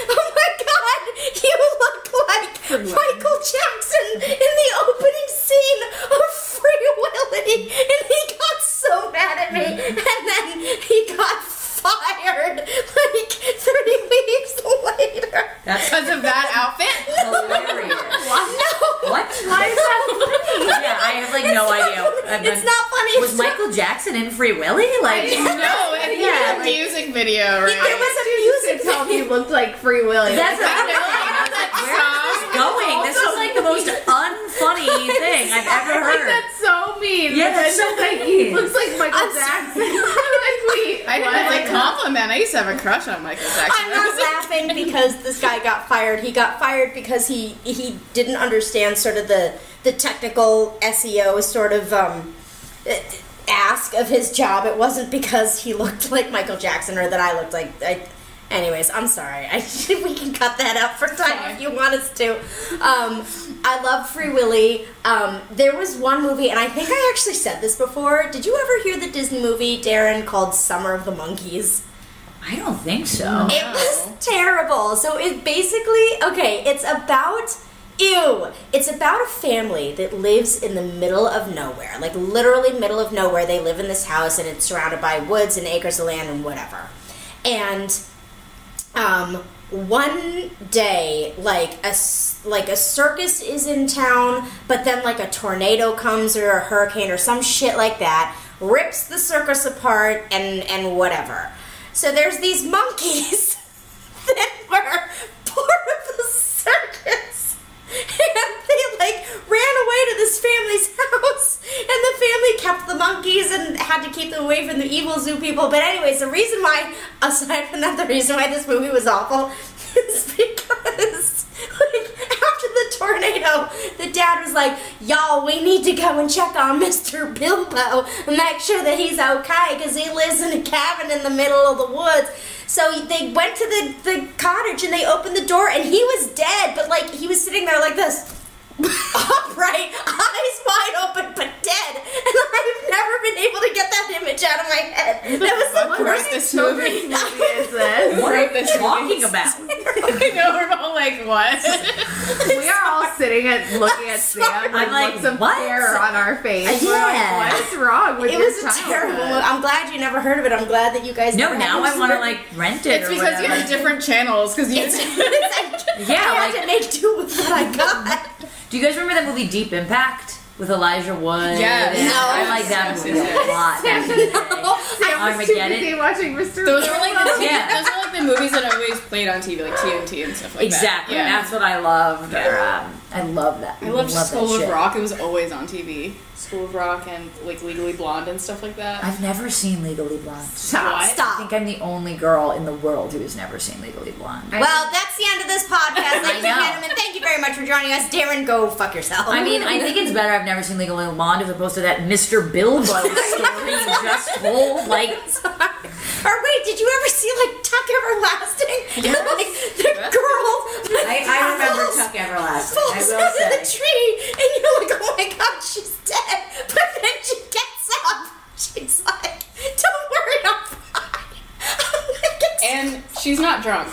"Oh my God, you look like Michael Jackson in the opening scene of Free Willy." And he got so mad at me, and then he got fired like thirty weeks later. That's because of that outfit? Hilarious. What? No. What? Why is that funny? Yeah, I have like it's no idea. Funny. Been, it's not funny. Was it's Michael not... Jackson in Free Willy? Like, no, and he yeah, had a like, music video, right? There was a music video. He looked like Free Willy. That's what I'm saying. I was like, where is this going? This is like the most unfunny thing I've ever heard. Like, that's so mean. Yeah, that's so like, mean. He looks like Michael I'm Jackson. I'm like, wait. I didn't like compliment. I used to have a crush on Michael Jackson. I'm not laughing because this guy got fired. He got fired because he he didn't understand sort of the the technical S E O sort of um ask of his job. It wasn't because he looked like Michael Jackson or that I looked like. I, anyways, I'm sorry. I we can cut that out for time if you want us to. Um, I love Free Willy. Um, there was one movie, and I think I actually said this before. Did you ever hear the Disney movie, Darren, called Summer of the Monkeys? I don't think so. No. It was terrible. So it basically, okay, it's about, ew, it's about a family that lives in the middle of nowhere. Like literally middle of nowhere. They live in this house and it's surrounded by woods and acres of land and whatever. And um, one day, like a, like a circus is in town, but then like a tornado comes or a hurricane or some shit like that, rips the circus apart and, and whatever. So there's these monkeys that were part of the circus, and they like ran away to this family's house, and the family kept the monkeys and had to keep them away from the evil zoo people. But anyways, the reason why, aside from that, the reason why this movie was awful is because like after the the tornado, the dad was like, y'all, we need to go and check on Mister Bilbo and make sure that he's okay because he lives in a cabin in the middle of the woods. So they went to the, the cottage and they opened the door and he was dead, but like he was sitting there like this. Upright, eyes wide open, but dead. And I've never been able to get that image out of my head. That was the worst this movie. Is this? What are they talking about? I know, we're all like, what? We are all sitting and looking at Sam with like, like, some what? Hair on our face. Yeah. We're like, what's wrong with it? It was a terrible movie. I'm glad you never heard of it. I'm glad that you guys No, now I want to like rent it. It's or because whatever. You have different channels. Because you it's, it's like, yeah, I like, had to make do with what I got. Do you guys remember that movie Deep Impact with Elijah Wood? Yeah, no, I like that movie a lot. I was too watching Mister Those were like the yeah. those were like the movies that always played on T V, like T N T and stuff like exactly. that. Exactly, yeah. That's what I loved. Yeah. Um, I love that. I loved love School of shit. Rock. It was always on T V. School of Rock and like Legally Blonde and stuff like that. I've never seen Legally Blonde. Stop. Stop. I think I'm the only girl in the world who has never seen Legally Blonde. I well, mean, that's the end of this podcast, ladies and gentlemen. Thank you very much for joining us. Darren, go fuck yourself. I mean, I think it's better I've never seen Legally Blonde as opposed to that Mister Bilbo story you just told. Like, or wait, did you ever see like Tuck Everlasting? Yes. Like, the girl. I, I remember Tuck Everlasting. Falls I will out of the tree, and you're like, oh my god, she's dead. But then she gets up. She's like, don't worry, I'm fine. Like, and she's not drunk,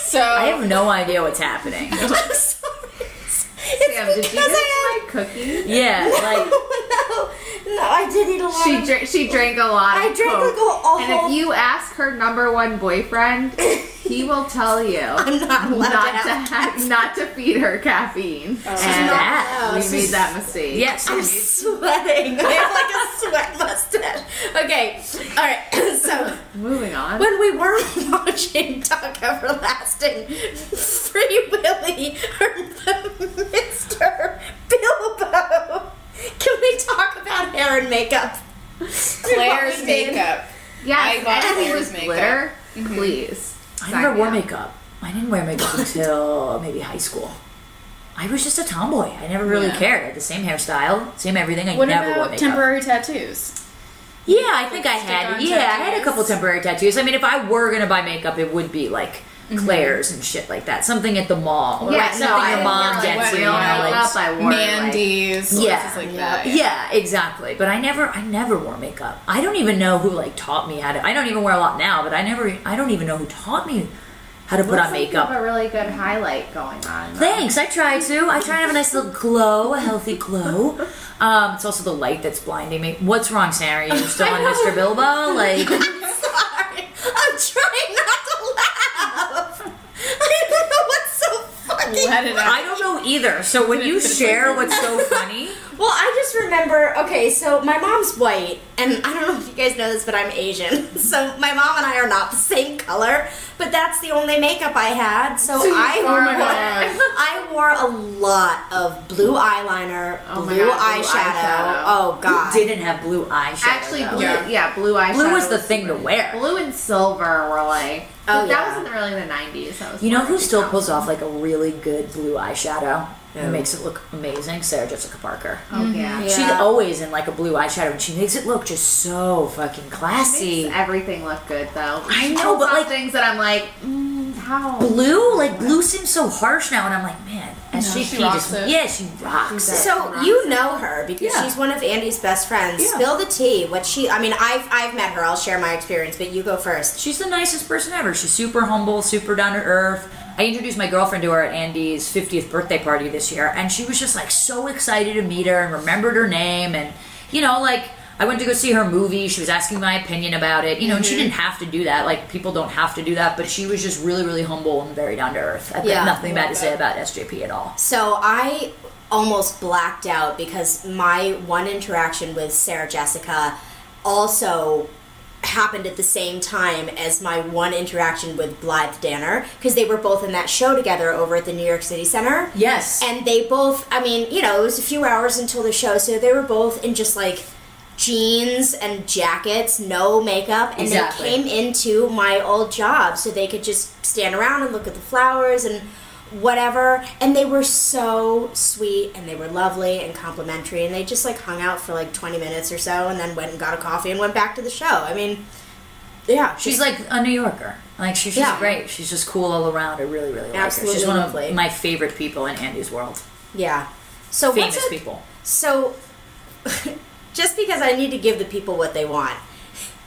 so I have no idea what's happening. I'm sorry. It's Sam, because did you just I have... my cookie? Yeah, no, like no. No, I did eat a lot. She drank. She drank a lot. I of drank coke. Like all. And if you ask her number one boyfriend, he will tell you I'm not, not to, to have, not to feed her caffeine. Oh. And that we made that mistake. Yes, I'm sweating. I have like a sweat mustache. Okay, all right. So moving on. When we were watching Talk Everlasting, Free Willy heard Mister Bilbo. Can we talk about hair and makeup? Claire's makeup. Yes, I bought Claire's makeup. Glitter, mm-hmm. Please. I never wore makeup. I didn't wear makeup until maybe high school. I was just a tomboy. I never really yeah. cared. I had the same hairstyle, same everything. I what never about wore makeup. Temporary tattoos. Yeah, I think like I had. Yeah, tattoos. I had a couple temporary tattoos. I mean, if I were gonna buy makeup, it would be like. Mm-hmm. Claire's and shit like that. Something at the mall. Or yeah, like something no, your I mom gets you. Know, like, I wore Mandy's. Like, yeah, like yeah, that, yeah. yeah, exactly. But I never, I never wore makeup. I don't even know who like taught me how to. I don't even wear a lot now, but I never, I don't even know who taught me how to put Looks on makeup. Like you have a really good highlight going on. Though. Thanks. I try to. I try to have a nice little glow, a healthy glow. Um, it's also the light that's blinding me. What's wrong, Sarah? Are you still on Mister Bilbo? Like, I'm sorry. I'm trying not to laugh. I don't know what's so fucking funny. I don't know either. So when you share what's so funny. Well, I just remember, okay, so my mom's white, and I don't know if you guys know this, but I'm Asian. So my mom and I are not the same color, but that's the only makeup I had. So, so I, wore, I wore a lot of blue eyeliner, oh blue, God, eyeshadow. blue eyeshadow. Oh, God. Who didn't have blue eyeshadow? Actually, blue, yeah. yeah, blue eyeshadow. Blue was the thing to wear. Blue and silver were like... Oh, that yeah. was in the, really the nineties. That was you know who still thousand. Pulls off like a really good blue eyeshadow? It yeah. makes it look amazing. Sarah Jessica Parker. Oh mm-hmm. yeah. yeah, she's always in like a blue eyeshadow, and she makes it look just so fucking classy. She makes everything look good though. I she know, but like things that I'm like, mm, how blue? Like blue seems so harsh now, and I'm like, man, no, she, she rocks just, it. Yeah, she rocks. She so she rocks you it. know her because yeah. she's one of Andy's best friends. Yeah. Spill the tea. What she? I mean, I've I've met her. I'll share my experience, but you go first. She's the nicest person ever. She's super humble, super down to earth. I introduced my girlfriend to her at Andy's fiftieth birthday party this year, and she was just, like, so excited to meet her and remembered her name, and, you know, like, I went to go see her movie, she was asking my opinion about it, you know, mm-hmm. and she didn't have to do that, like, people don't have to do that, but she was just really, really humble and very down to earth. I've yeah, got nothing bad to say about S J P at all. So, I almost blacked out because my one interaction with Sarah Jessica also... happened at the same time as my one interaction with Blythe Danner because they were both in that show together over at the New York City Center. Yes. And they both, I mean, you know, it was a few hours until the show, so they were both in just like jeans and jackets, no makeup, and exactly. they came into my old job so they could just stand around and look at the flowers and whatever. And they were so sweet, and they were lovely and complimentary, and they just like hung out for like twenty minutes or so, and then went and got a coffee and went back to the show. I mean, yeah. She's like a New Yorker. Like, she's just yeah. great. She's just cool all around. I really, really like Absolutely her. She's one lovely. Of my favorite people in Andy's world. Yeah. So famous what's a, people. So, just because I need to give the people what they want.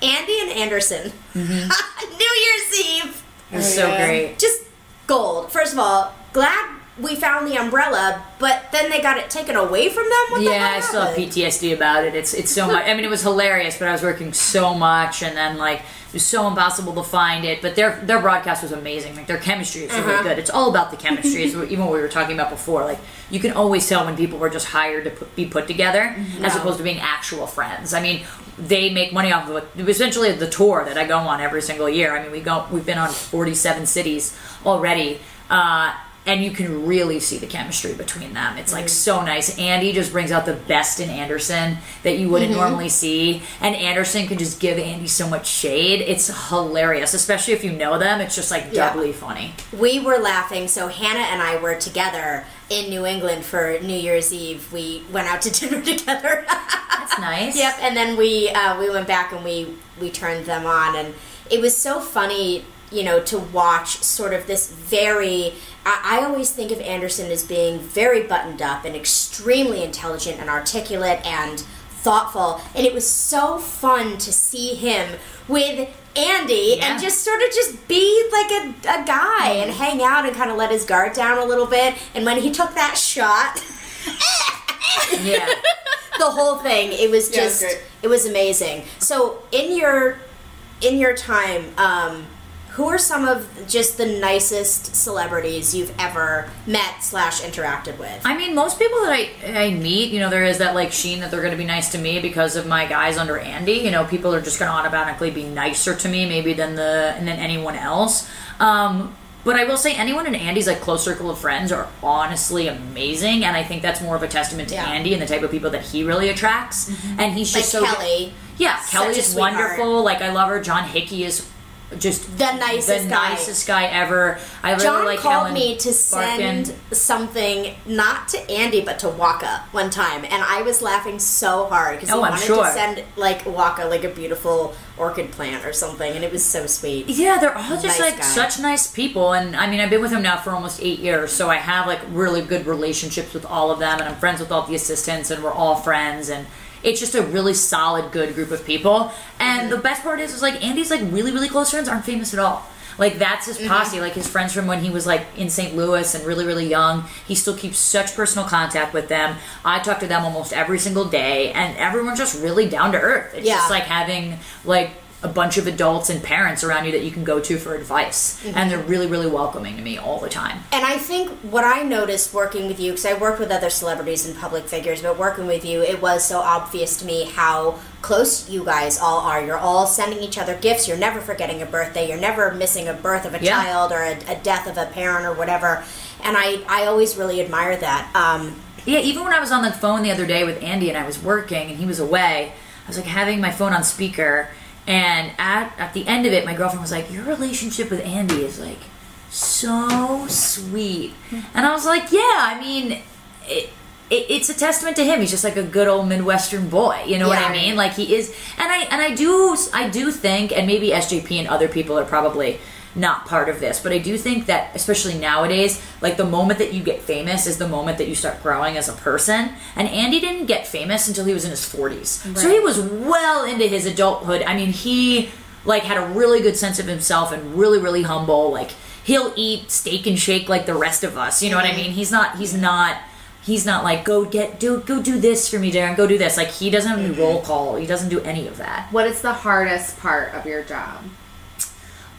Andy and Anderson. Mm-hmm. New Year's Eve. It was so great. Just gold. First of all, glad we found the umbrella, but then they got it taken away from them. What yeah, the hell I still have P T S D about it. It's it's so much. I mean, it was hilarious, but I was working so much, and then like it was so impossible to find it. But their their broadcast was amazing. Like, their chemistry is really uh-huh. good. It's all about the chemistry. It's even what we were talking about before. Like, you can always tell when people were just hired to put, be put together, no. as opposed to being actual friends. I mean, they make money off of it. Essentially the tour that I go on every single year. I mean, we go we've been on forty-seven cities already. Uh, And you can really see the chemistry between them. It's, like, mm-hmm. so nice. Andy just brings out the best in Anderson that you wouldn't mm-hmm. normally see. And Anderson can just give Andy so much shade. It's hilarious, especially if you know them. It's just, like, doubly yeah. funny. We were laughing. So Hannah and I were together in New England for New Year's Eve. We went out to dinner together. That's nice. Yep, and then we uh, we went back and we, we turned them on. And it was so funny, you know, to watch sort of this very... I always think of Anderson as being very buttoned up and extremely intelligent and articulate and thoughtful. And it was so fun to see him with Andy yeah. and just sort of just be like a, a guy and hang out and kind of let his guard down a little bit. And when he took that shot, yeah, the whole thing, it was just, yeah, it, was it was amazing. So in your, in your time, um... who are some of just the nicest celebrities you've ever met slash interacted with? I mean, most people that I, I meet, you know, there is that, like, sheen that they're going to be nice to me because of my guys under Andy. You know, people are just going to automatically be nicer to me maybe than the than anyone else. Um, but I will say anyone in Andy's, like, close circle of friends are honestly amazing, and I think that's more of a testament to yeah. Andy and the type of people that he really attracts. Mm-hmm. And he's just like so... Kelly. Yeah, Kelly is wonderful. Like, I love her. John Hickey is... just the nicest the guy. nicest guy ever. I really John like called Ellen me to Barkin. Send something not to Andy but to Waka one time, and I was laughing so hard because oh, he I'm wanted sure. to send like Waka like a beautiful orchid plant or something, and it was so sweet. Yeah, they're all just nice like guy. Such nice people, and I mean, I've been with him now for almost eight years, so I have like really good relationships with all of them, and I'm friends with all the assistants, and we're all friends, and it's just a really solid, good group of people. And mm-hmm. the best part is, is, like, Andy's, like, really, really close friends aren't famous at all. Like, that's his posse. Mm-hmm. Like, his friends from when he was, like, in Saint Louis and really, really young. He still keeps such personal contact with them. I talk to them almost every single day. And everyone's just really down to earth. It's yeah. just, like, having, like, a bunch of adults and parents around you that you can go to for advice. Mm-hmm. And they're really, really welcoming to me all the time. And I think what I noticed working with you, because I worked with other celebrities and public figures, but working with you, it was so obvious to me how close you guys all are. You're all sending each other gifts. You're never forgetting a birthday. You're never missing a birth of a yeah. child or a, a death of a parent or whatever. And I, I always really admire that. Um, yeah, even when I was on the phone the other day with Andy and I was working and he was away, I was like having my phone on speaker. And at, at the end of it, my girlfriend was like, your relationship with Andy is, like, so sweet. And I was like, yeah, I mean, it, it, it's a testament to him. He's just, like, a good old Midwestern boy. You know yeah. what I mean? Like, he is. And I and I do I do think, and maybe S J P and other people are probably not part of this, but I do think that, especially nowadays, like, the moment that you get famous is the moment that you start growing as a person. And Andy didn't get famous until he was in his forties. Right. So he was well into his adulthood. I mean, he, like, had a really good sense of himself and really, really humble. Like, he'll eat steak and shake like the rest of us. You know mm-hmm. what I mean? He's not, he's not... He's not like, go get, do, go do this for me, Darren, go do this. Like, he doesn't have any mm-hmm. roll call. He doesn't do any of that. What is the hardest part of your job?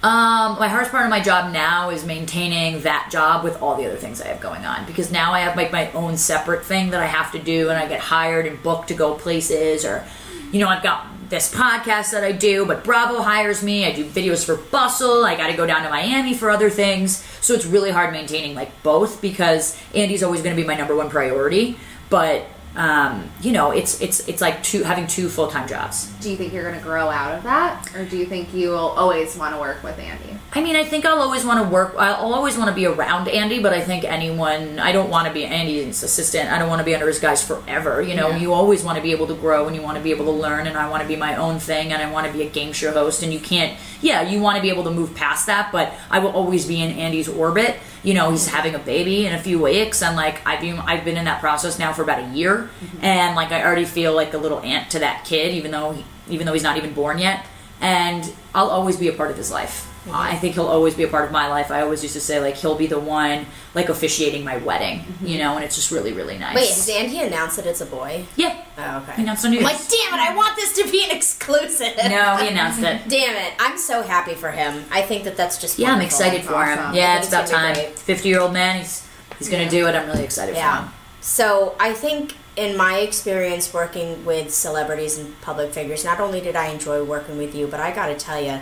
Um, my hardest part of my job now is maintaining that job with all the other things I have going on, because now I have like my own separate thing that I have to do, and I get hired and booked to go places, or, you know, I've got this podcast that I do, but Bravo hires me. I do videos for Bustle. I got to go down to Miami for other things. So it's really hard maintaining like both, because Andy's always going to be my number one priority, but um, you know, it's it's it's like two having two full-time jobs. Do you think you're going to grow out of that, or do you think you will always want to work with Andy? I mean, I think I'll always want to work. I'll always want to be around Andy, but I think anyone. I don't want to be Andy's assistant. I don't want to be under his guise forever. You know, yeah. You always want to be able to grow, and you want to be able to learn, and I want to be my own thing, and I want to be a game show host, and you can't. Yeah, you want to be able to move past that, but I will always be in Andy's orbit. You know, he's having a baby in a few weeks, and like I've been, I've been in that process now for about a year, mm-hmm. and like I already feel like a little aunt to that kid, even though he, even though he's not even born yet. And I'll always be a part of his life. Mm-hmm. I think he'll always be a part of my life. I always used to say like he'll be the one like officiating my wedding, mm-hmm. you know, and it's just really, really nice. Wait, has Andy announced that it's a boy? Yeah. Oh, okay. He announced on news. Like, damn it! I want this to be an exclusive. No, he announced it. Damn it! I'm so happy for him. I think that that's just wonderful. Yeah. I'm excited for awesome. him. Yeah, it's about time. fifty-year-old man. He's he's gonna yeah. do it. I'm really excited yeah. for him. So I think. In my experience working with celebrities and public figures, not only did I enjoy working with you, but I gotta tell you,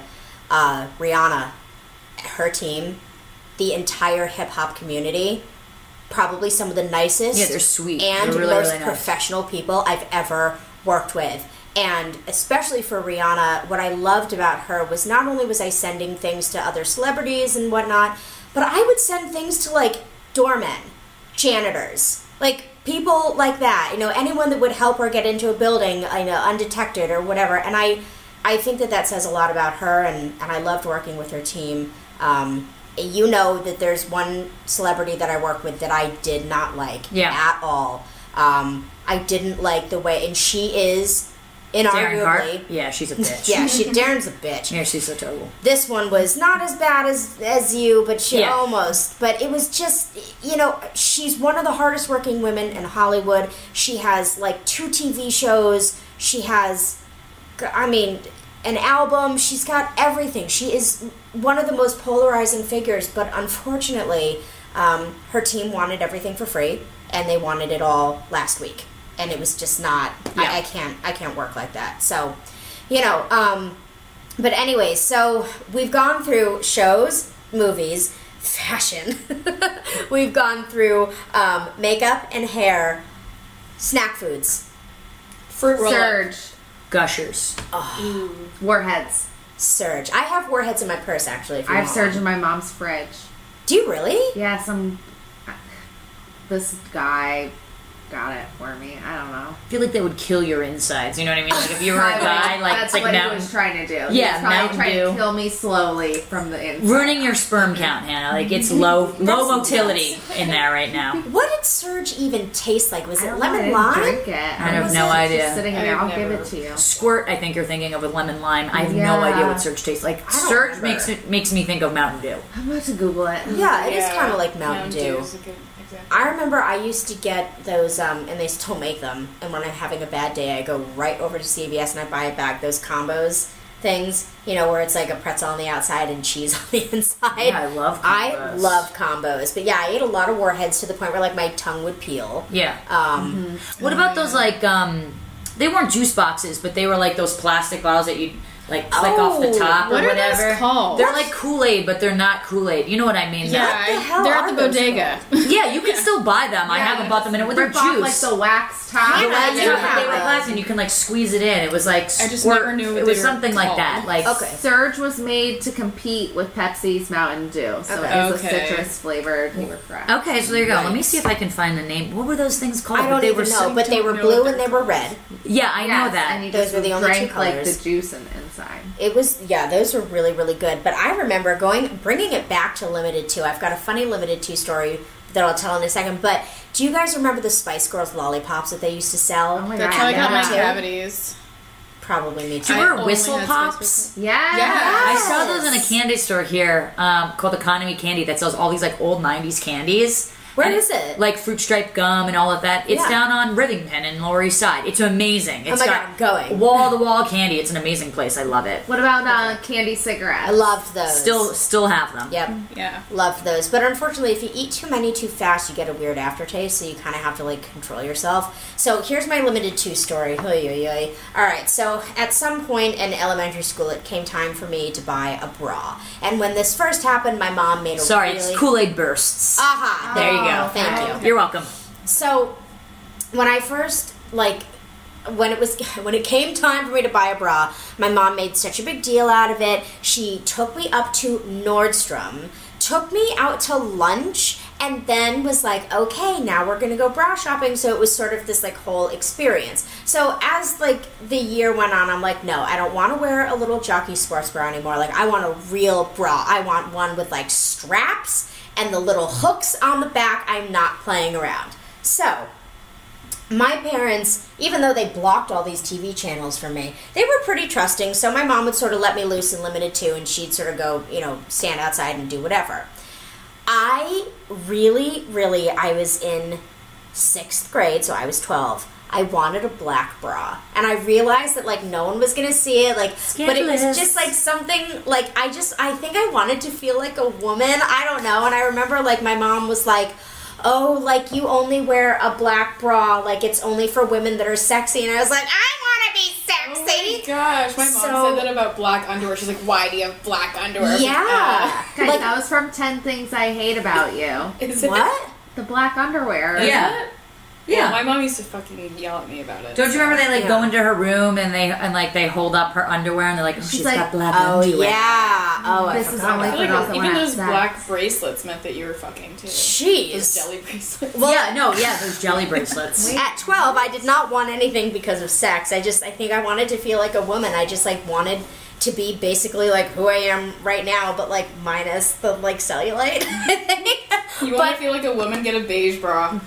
uh, Rihanna, her team, the entire hip-hop community, probably some of the nicest yeah, they're sweet. and they're really, most really nice. professional people I've ever worked with. And especially for Rihanna, what I loved about her was not only was I sending things to other celebrities and whatnot, but I would send things to, like, doormen, janitors, like... people like that, you know, anyone that would help her get into a building, you know, undetected or whatever. And I, I think that that says a lot about her, and, and I loved working with her team. Um, you know that there's one celebrity that I work with that I did not like yeah. at all. Um, I didn't like the way, and she is inarguably. Yeah, she's a bitch. yeah, she Darren's a bitch. Yeah, she's so terrible. This one was not as bad as as you, but she yeah. almost. But it was just, you know, she's one of the hardest working women in Hollywood. She has like two T V shows. She has, I mean, an album. She's got everything. She is one of the most polarizing figures. But unfortunately, um, her team wanted everything for free, and they wanted it all last week. And it was just not, yeah. I, I can't, I can't work like that. So, you know, um, but anyway, so we've gone through shows, movies, fashion. We've gone through um, makeup and hair, snack foods. Fruit roll-up. Surge. Gushers. Oh. Mm. Warheads. Surge. I have warheads in my purse, actually. If you I have want. Surge in my mom's fridge. Do you really? Yeah, some, this guy... got it for me. I don't know. I feel like they would kill your insides. You know what I mean? Like if you were a guy, like that's like what Mountain, he was trying to do. Yeah, Mountain trying Dew. to kill me slowly from the inside. Ruining your sperm count, Hannah. Like it's low, low motility in there right now. What did Surge even taste like? Was it lemon lime? I drink it. I, I have no idea. Just sitting there, I'll never. give it to you. Squirt. I think you're thinking of with lemon lime. I have yeah. no idea what Surge tastes like. Surge remember. makes it makes me think of Mountain Dew. I'm about to Google it. Yeah, it yeah. is kind of like Mountain, Mountain Dew. Dew is a good I remember I used to get those, um, and they still make them, and when I'm having a bad day, I go right over to C V S and I buy a bag, those combos things, you know, where it's like a pretzel on the outside and cheese on the inside. Yeah, I love combos. I love combos. But yeah, I ate a lot of warheads to the point where, like, my tongue would peel. Yeah. Um, mm-hmm. What about those, like, um, they weren't juice boxes, but they were, like, those plastic bottles that you'd... like click oh, off the top what or whatever. Are those called? They're like Kool-Aid, but they're not Kool-Aid. You know what I mean? Yeah, what the hell they're at the bodega. Called? Yeah, you can yeah. still buy them. Yeah, I haven't bought them in it with their juice. Like the wax top. Yeah, yeah, they, yeah. Were, they were glass, and you can like squeeze it in. It was like I just or, never knew what it was something called. Like that. Like okay. Surge was made to compete with Pepsi's Mountain Dew, so okay. it was okay. a citrus flavored Agrocrag. Okay, so there you go. Nice. Let me see if I can find the name. What were those things called? I don't but they even were know, so but they were blue and they were red. Yeah, I know that. Those were the only two colors. Like the juice and. It was, yeah, those were really, really good. But I remember going, bringing it back to Limited Too. I've got a funny Limited Too story that I'll tell in a second. But do you guys remember the Spice Girls lollipops that they used to sell? Oh my That's God. That's how I got my cavities. Probably me too. Do you remember Whistle Pops? Yeah. Yes. I saw those in a candy store here um, called Economy Candy that sells all these like old nineties candies. Where and is it? Like fruit stripe gum and all of that. It's yeah. down on Rivington in Lower East Side. It's amazing. It's oh my got God, I'm going. Wall to wall candy. It's an amazing place. I love it. What about uh, candy cigarettes? I loved those. Still, still have them. Yep. Yeah. Loved those. But unfortunately, if you eat too many too fast, you get a weird aftertaste. So you kind of have to like control yourself. So here's my Limited Too story. Oy, oy, oy. All right. So at some point in elementary school, it came time for me to buy a bra. And when this first happened, my mom made a sorry, really... it's Kool-Aid bursts. Aha. Uh-huh. There you go. Go. Thank you. You're welcome. So when I first, like, when it was, when it came time for me to buy a bra, my mom made such a big deal out of it. She took me up to Nordstrom, took me out to lunch, and then was like, okay, now we're gonna go bra shopping. So it was sort of this like whole experience. So as like the year went on, I'm like, no, I don't wanna wear a little jockey sports bra anymore. Like, I want a real bra. I want one with like straps and the little hooks on the back. I'm not playing around. So my parents, even though they blocked all these T V channels for me, they were pretty trusting. So my mom would sort of let me loose in Limited Too, and she'd sort of go, you know, stand outside and do whatever. I really, really, I was in sixth grade, so I was twelve. I wanted a black bra, and I realized that like no one was gonna see it, like, Scandalous. But it was just like something like I just I think I wanted to feel like a woman. I don't know. And I remember like my mom was like, oh, like, you only wear a black bra, like, it's only for women that are sexy. And I was like, I want to be sexy! Oh my gosh, my mom so, said that about black underwear. She's like, why do you have black underwear? Yeah! Guys, like, that was from ten Things I Hate About You. Is it? What? The black underwear. Yeah. Yeah, well, my mom used to fucking yell at me about it. Don't you remember they like yeah. go into her room and they and like they hold up her underwear and they're like, oh, she's, she's like, got black oh, underwear. Yeah. Oh, this I is only for like even those sex. Black bracelets meant that you were fucking too. Jeez, those jelly bracelets. Well, yeah, no, yeah, those jelly bracelets. At twelve, I did not want anything because of sex. I just I think I wanted to feel like a woman. I just like wanted to be basically like who I am right now, but like minus the like cellulite. You want but, to feel like a woman? Get a beige bra.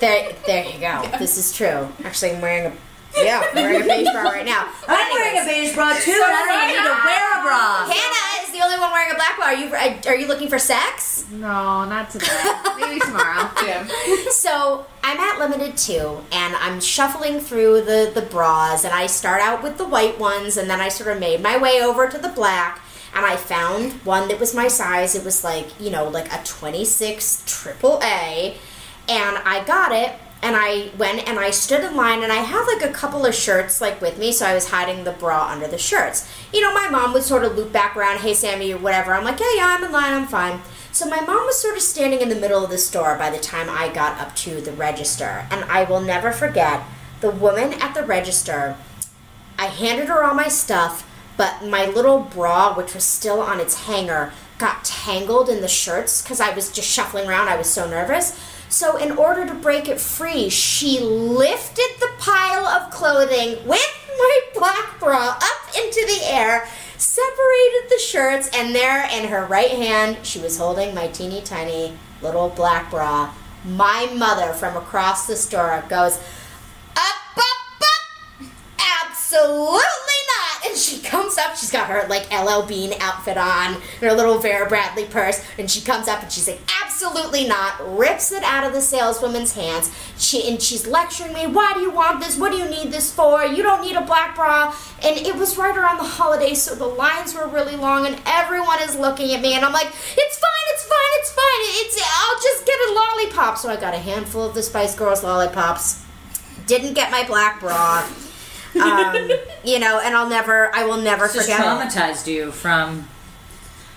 There, there you go. Yeah. This is true. Actually, I'm wearing a yeah, I'm wearing a beige bra right now. But I'm anyways. Wearing a beige bra too. So I don't even need to wear a bra. Hannah is the only one wearing a black bra. Are you are you looking for sex? No, not today. Maybe tomorrow. Yeah. So I'm at Limited Too, and I'm shuffling through the, the bras, and I start out with the white ones, and then I sort of made my way over to the black, and I found one that was my size. It was like, you know, like a twenty-six triple A, and I got it, and I went and I stood in line, and I had like a couple of shirts like with me, so I was hiding the bra under the shirts. You know, my mom would sort of loop back around, hey, Sammy, or whatever. I'm like, yeah, yeah, I'm in line, I'm fine. So my mom was sort of standing in the middle of the store by the time I got up to the register, and I will never forget the woman at the register. I handed her all my stuff, but my little bra, which was still on its hanger, got tangled in the shirts because I was just shuffling around. I was so nervous. So in order to break it free, she lifted the pile of clothing with my black bra up into the air, separated the shirts, and there in her right hand, she was holding my teeny tiny little black bra. My mother from across the store goes, up, up, up, absolutely not. And she comes up, she's got her like L L Bean outfit on, and her little Vera Bradley purse, and she comes up and she's like, absolutely not, rips it out of the saleswoman's hands. She and she's lecturing me, why do you want this? What do you need this for? You don't need a black bra. And it was right around the holidays, so the lines were really long, and everyone is looking at me, and I'm like, it's fine, it's fine, it's fine. It's I'll just get a lollipop. So I got a handful of the Spice Girls lollipops. Didn't get my black bra. um, you know, and I'll never, I will never forget. Just traumatized it. You from...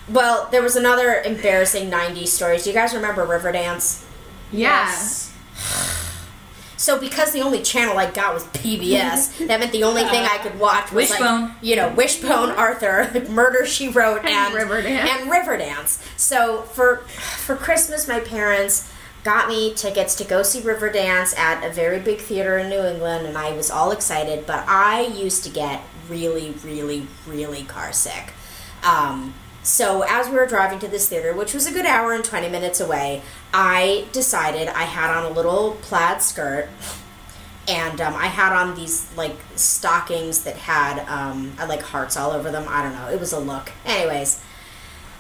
Well, there was another embarrassing nineties story. Do you guys remember Riverdance? Yes. yes. So because the only channel I got was P B S, that meant the only thing I could watch was Wishbone. Like, you know, Wishbone, Arthur, Murder, She Wrote, and, and Riverdance. And Riverdance. So for for Christmas, my parents got me tickets to go see Riverdance at a very big theater in New England, and I was all excited, but I used to get really, really, really car sick. Um... So as we were driving to this theater, which was a good hour and twenty minutes away, I decided I had on a little plaid skirt, and um, I had on these like stockings that had um, like hearts all over them. I don't know. It was a look. Anyways,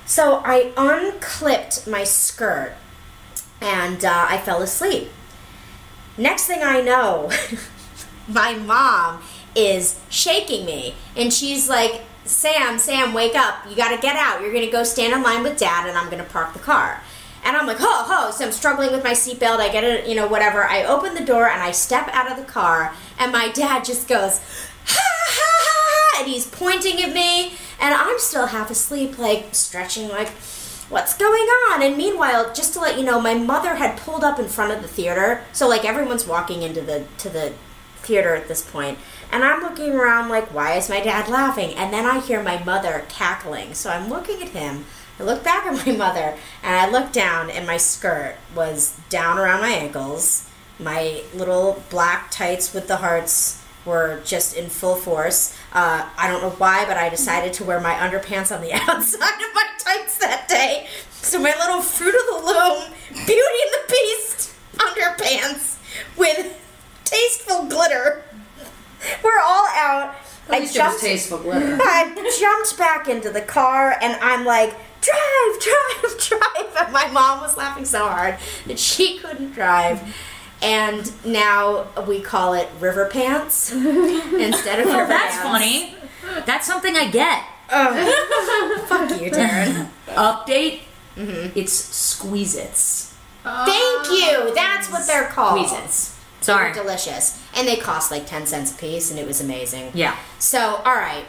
so I unclipped my skirt, and uh, I fell asleep. Next thing I know, my mom is shaking me, and she's like, Sam, Sam, wake up. You gotta get out. You're gonna go stand in line with Dad, and I'm gonna park the car. And I'm like, ho, ho. So I'm struggling with my seatbelt. I get it, you know, whatever. I open the door, and I step out of the car, and my dad just goes, ha, ha, ha, and he's pointing at me, and I'm still half asleep, like, stretching, like, what's going on? And meanwhile, just to let you know, my mother had pulled up in front of the theater. So, like, everyone's walking into the to the theater at this point. And I'm looking around like, why is my dad laughing? And then I hear my mother cackling. So I'm looking at him. I look back at my mother, and I look down, and my skirt was down around my ankles. My little black tights with the hearts were just in full force. Uh, I don't know why, but I decided to wear my underpants on the outside of my tights that day. So my little Fruit of the Loom, Beauty and the Beast underpants with tasteful glitter were all out. At least I jumped, it was tasteful glitter. I jumped back into the car, and I'm like, drive, drive, drive. And my mom was laughing so hard that she couldn't drive. And now we call it river pants instead of well, river that's pants. Funny. That's something I get. Oh. Fuck you, Taryn. Update. Mm-hmm. It's Squeezits. Uh, Thank you. That's what they're called. Squeezits. Sorry. They were delicious. And they cost like ten cents a piece, and it was amazing. Yeah. So, all right.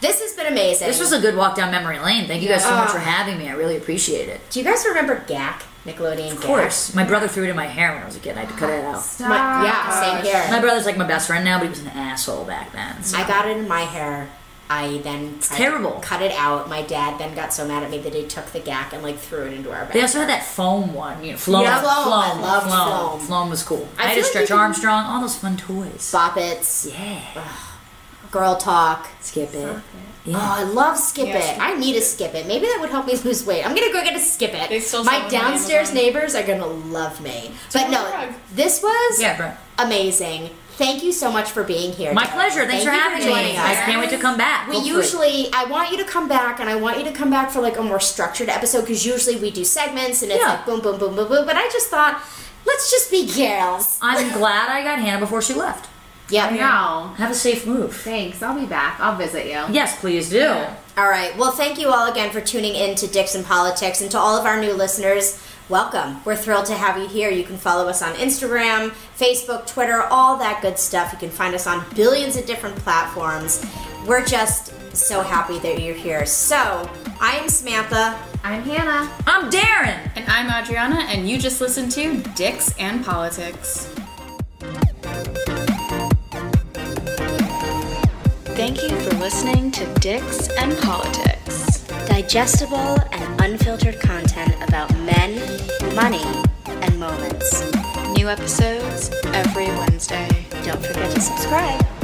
This has been amazing. This was a good walk down memory lane. Thank you guys so uh, much for having me. I really appreciate it. Do you guys remember G A C? Nickelodeon. Of course. Gag. My brother threw it in my hair when I was a kid. I had to cut it out. My, yeah, same here. My brother's like my best friend now, but he was an asshole back then. So. I got it in my hair. I then it's terrible. Cut it out. My dad then got so mad at me that he took the gack and like threw it into our back. They also had that foam one. You know, Floam. Yeah, Floam. Floam. I loved Floam. Floam. Floam was cool. I, I had to Stretch like Armstrong. All those fun toys. Bop It's. Yeah. Ugh. Girl Talk. Skip It. Okay. Yeah. Oh, I love Skip yeah, It. Skip I need to Skip It. Maybe that would help me lose weight. I'm going to go get a Skip It. They still My downstairs neighbors are going to love me. It's but no, rug. This was yeah, amazing. Thank you so much for being here. My today. Pleasure. Thanks Thank for having for me. Us. I can't wait to come back. We Hopefully. usually, I want you to come back, and I want you to come back for like a more structured episode, because usually we do segments, and it's yeah. like boom, boom, boom, boom, boom. But I just thought, let's just be girls. I'm glad I got Hannah before she left. Yeah, no. Have a safe move. Thanks. I'll be back. I'll visit you. Yes, please do. Yeah. All right. Well, thank you all again for tuning in to Dicks and Politics. And to all of our new listeners, welcome. We're thrilled to have you here. You can follow us on Instagram, Facebook, Twitter, all that good stuff. You can find us on billions of different platforms. We're just so happy that you're here. So, I'm Samantha. I'm Hannah. I'm Darren. And I'm Adriana. And you just listened to Dicks and Politics. Thank you for listening to Dicks and Politics. Digestible and unfiltered content about men, money, and moments. New episodes every Wednesday. Don't forget to subscribe.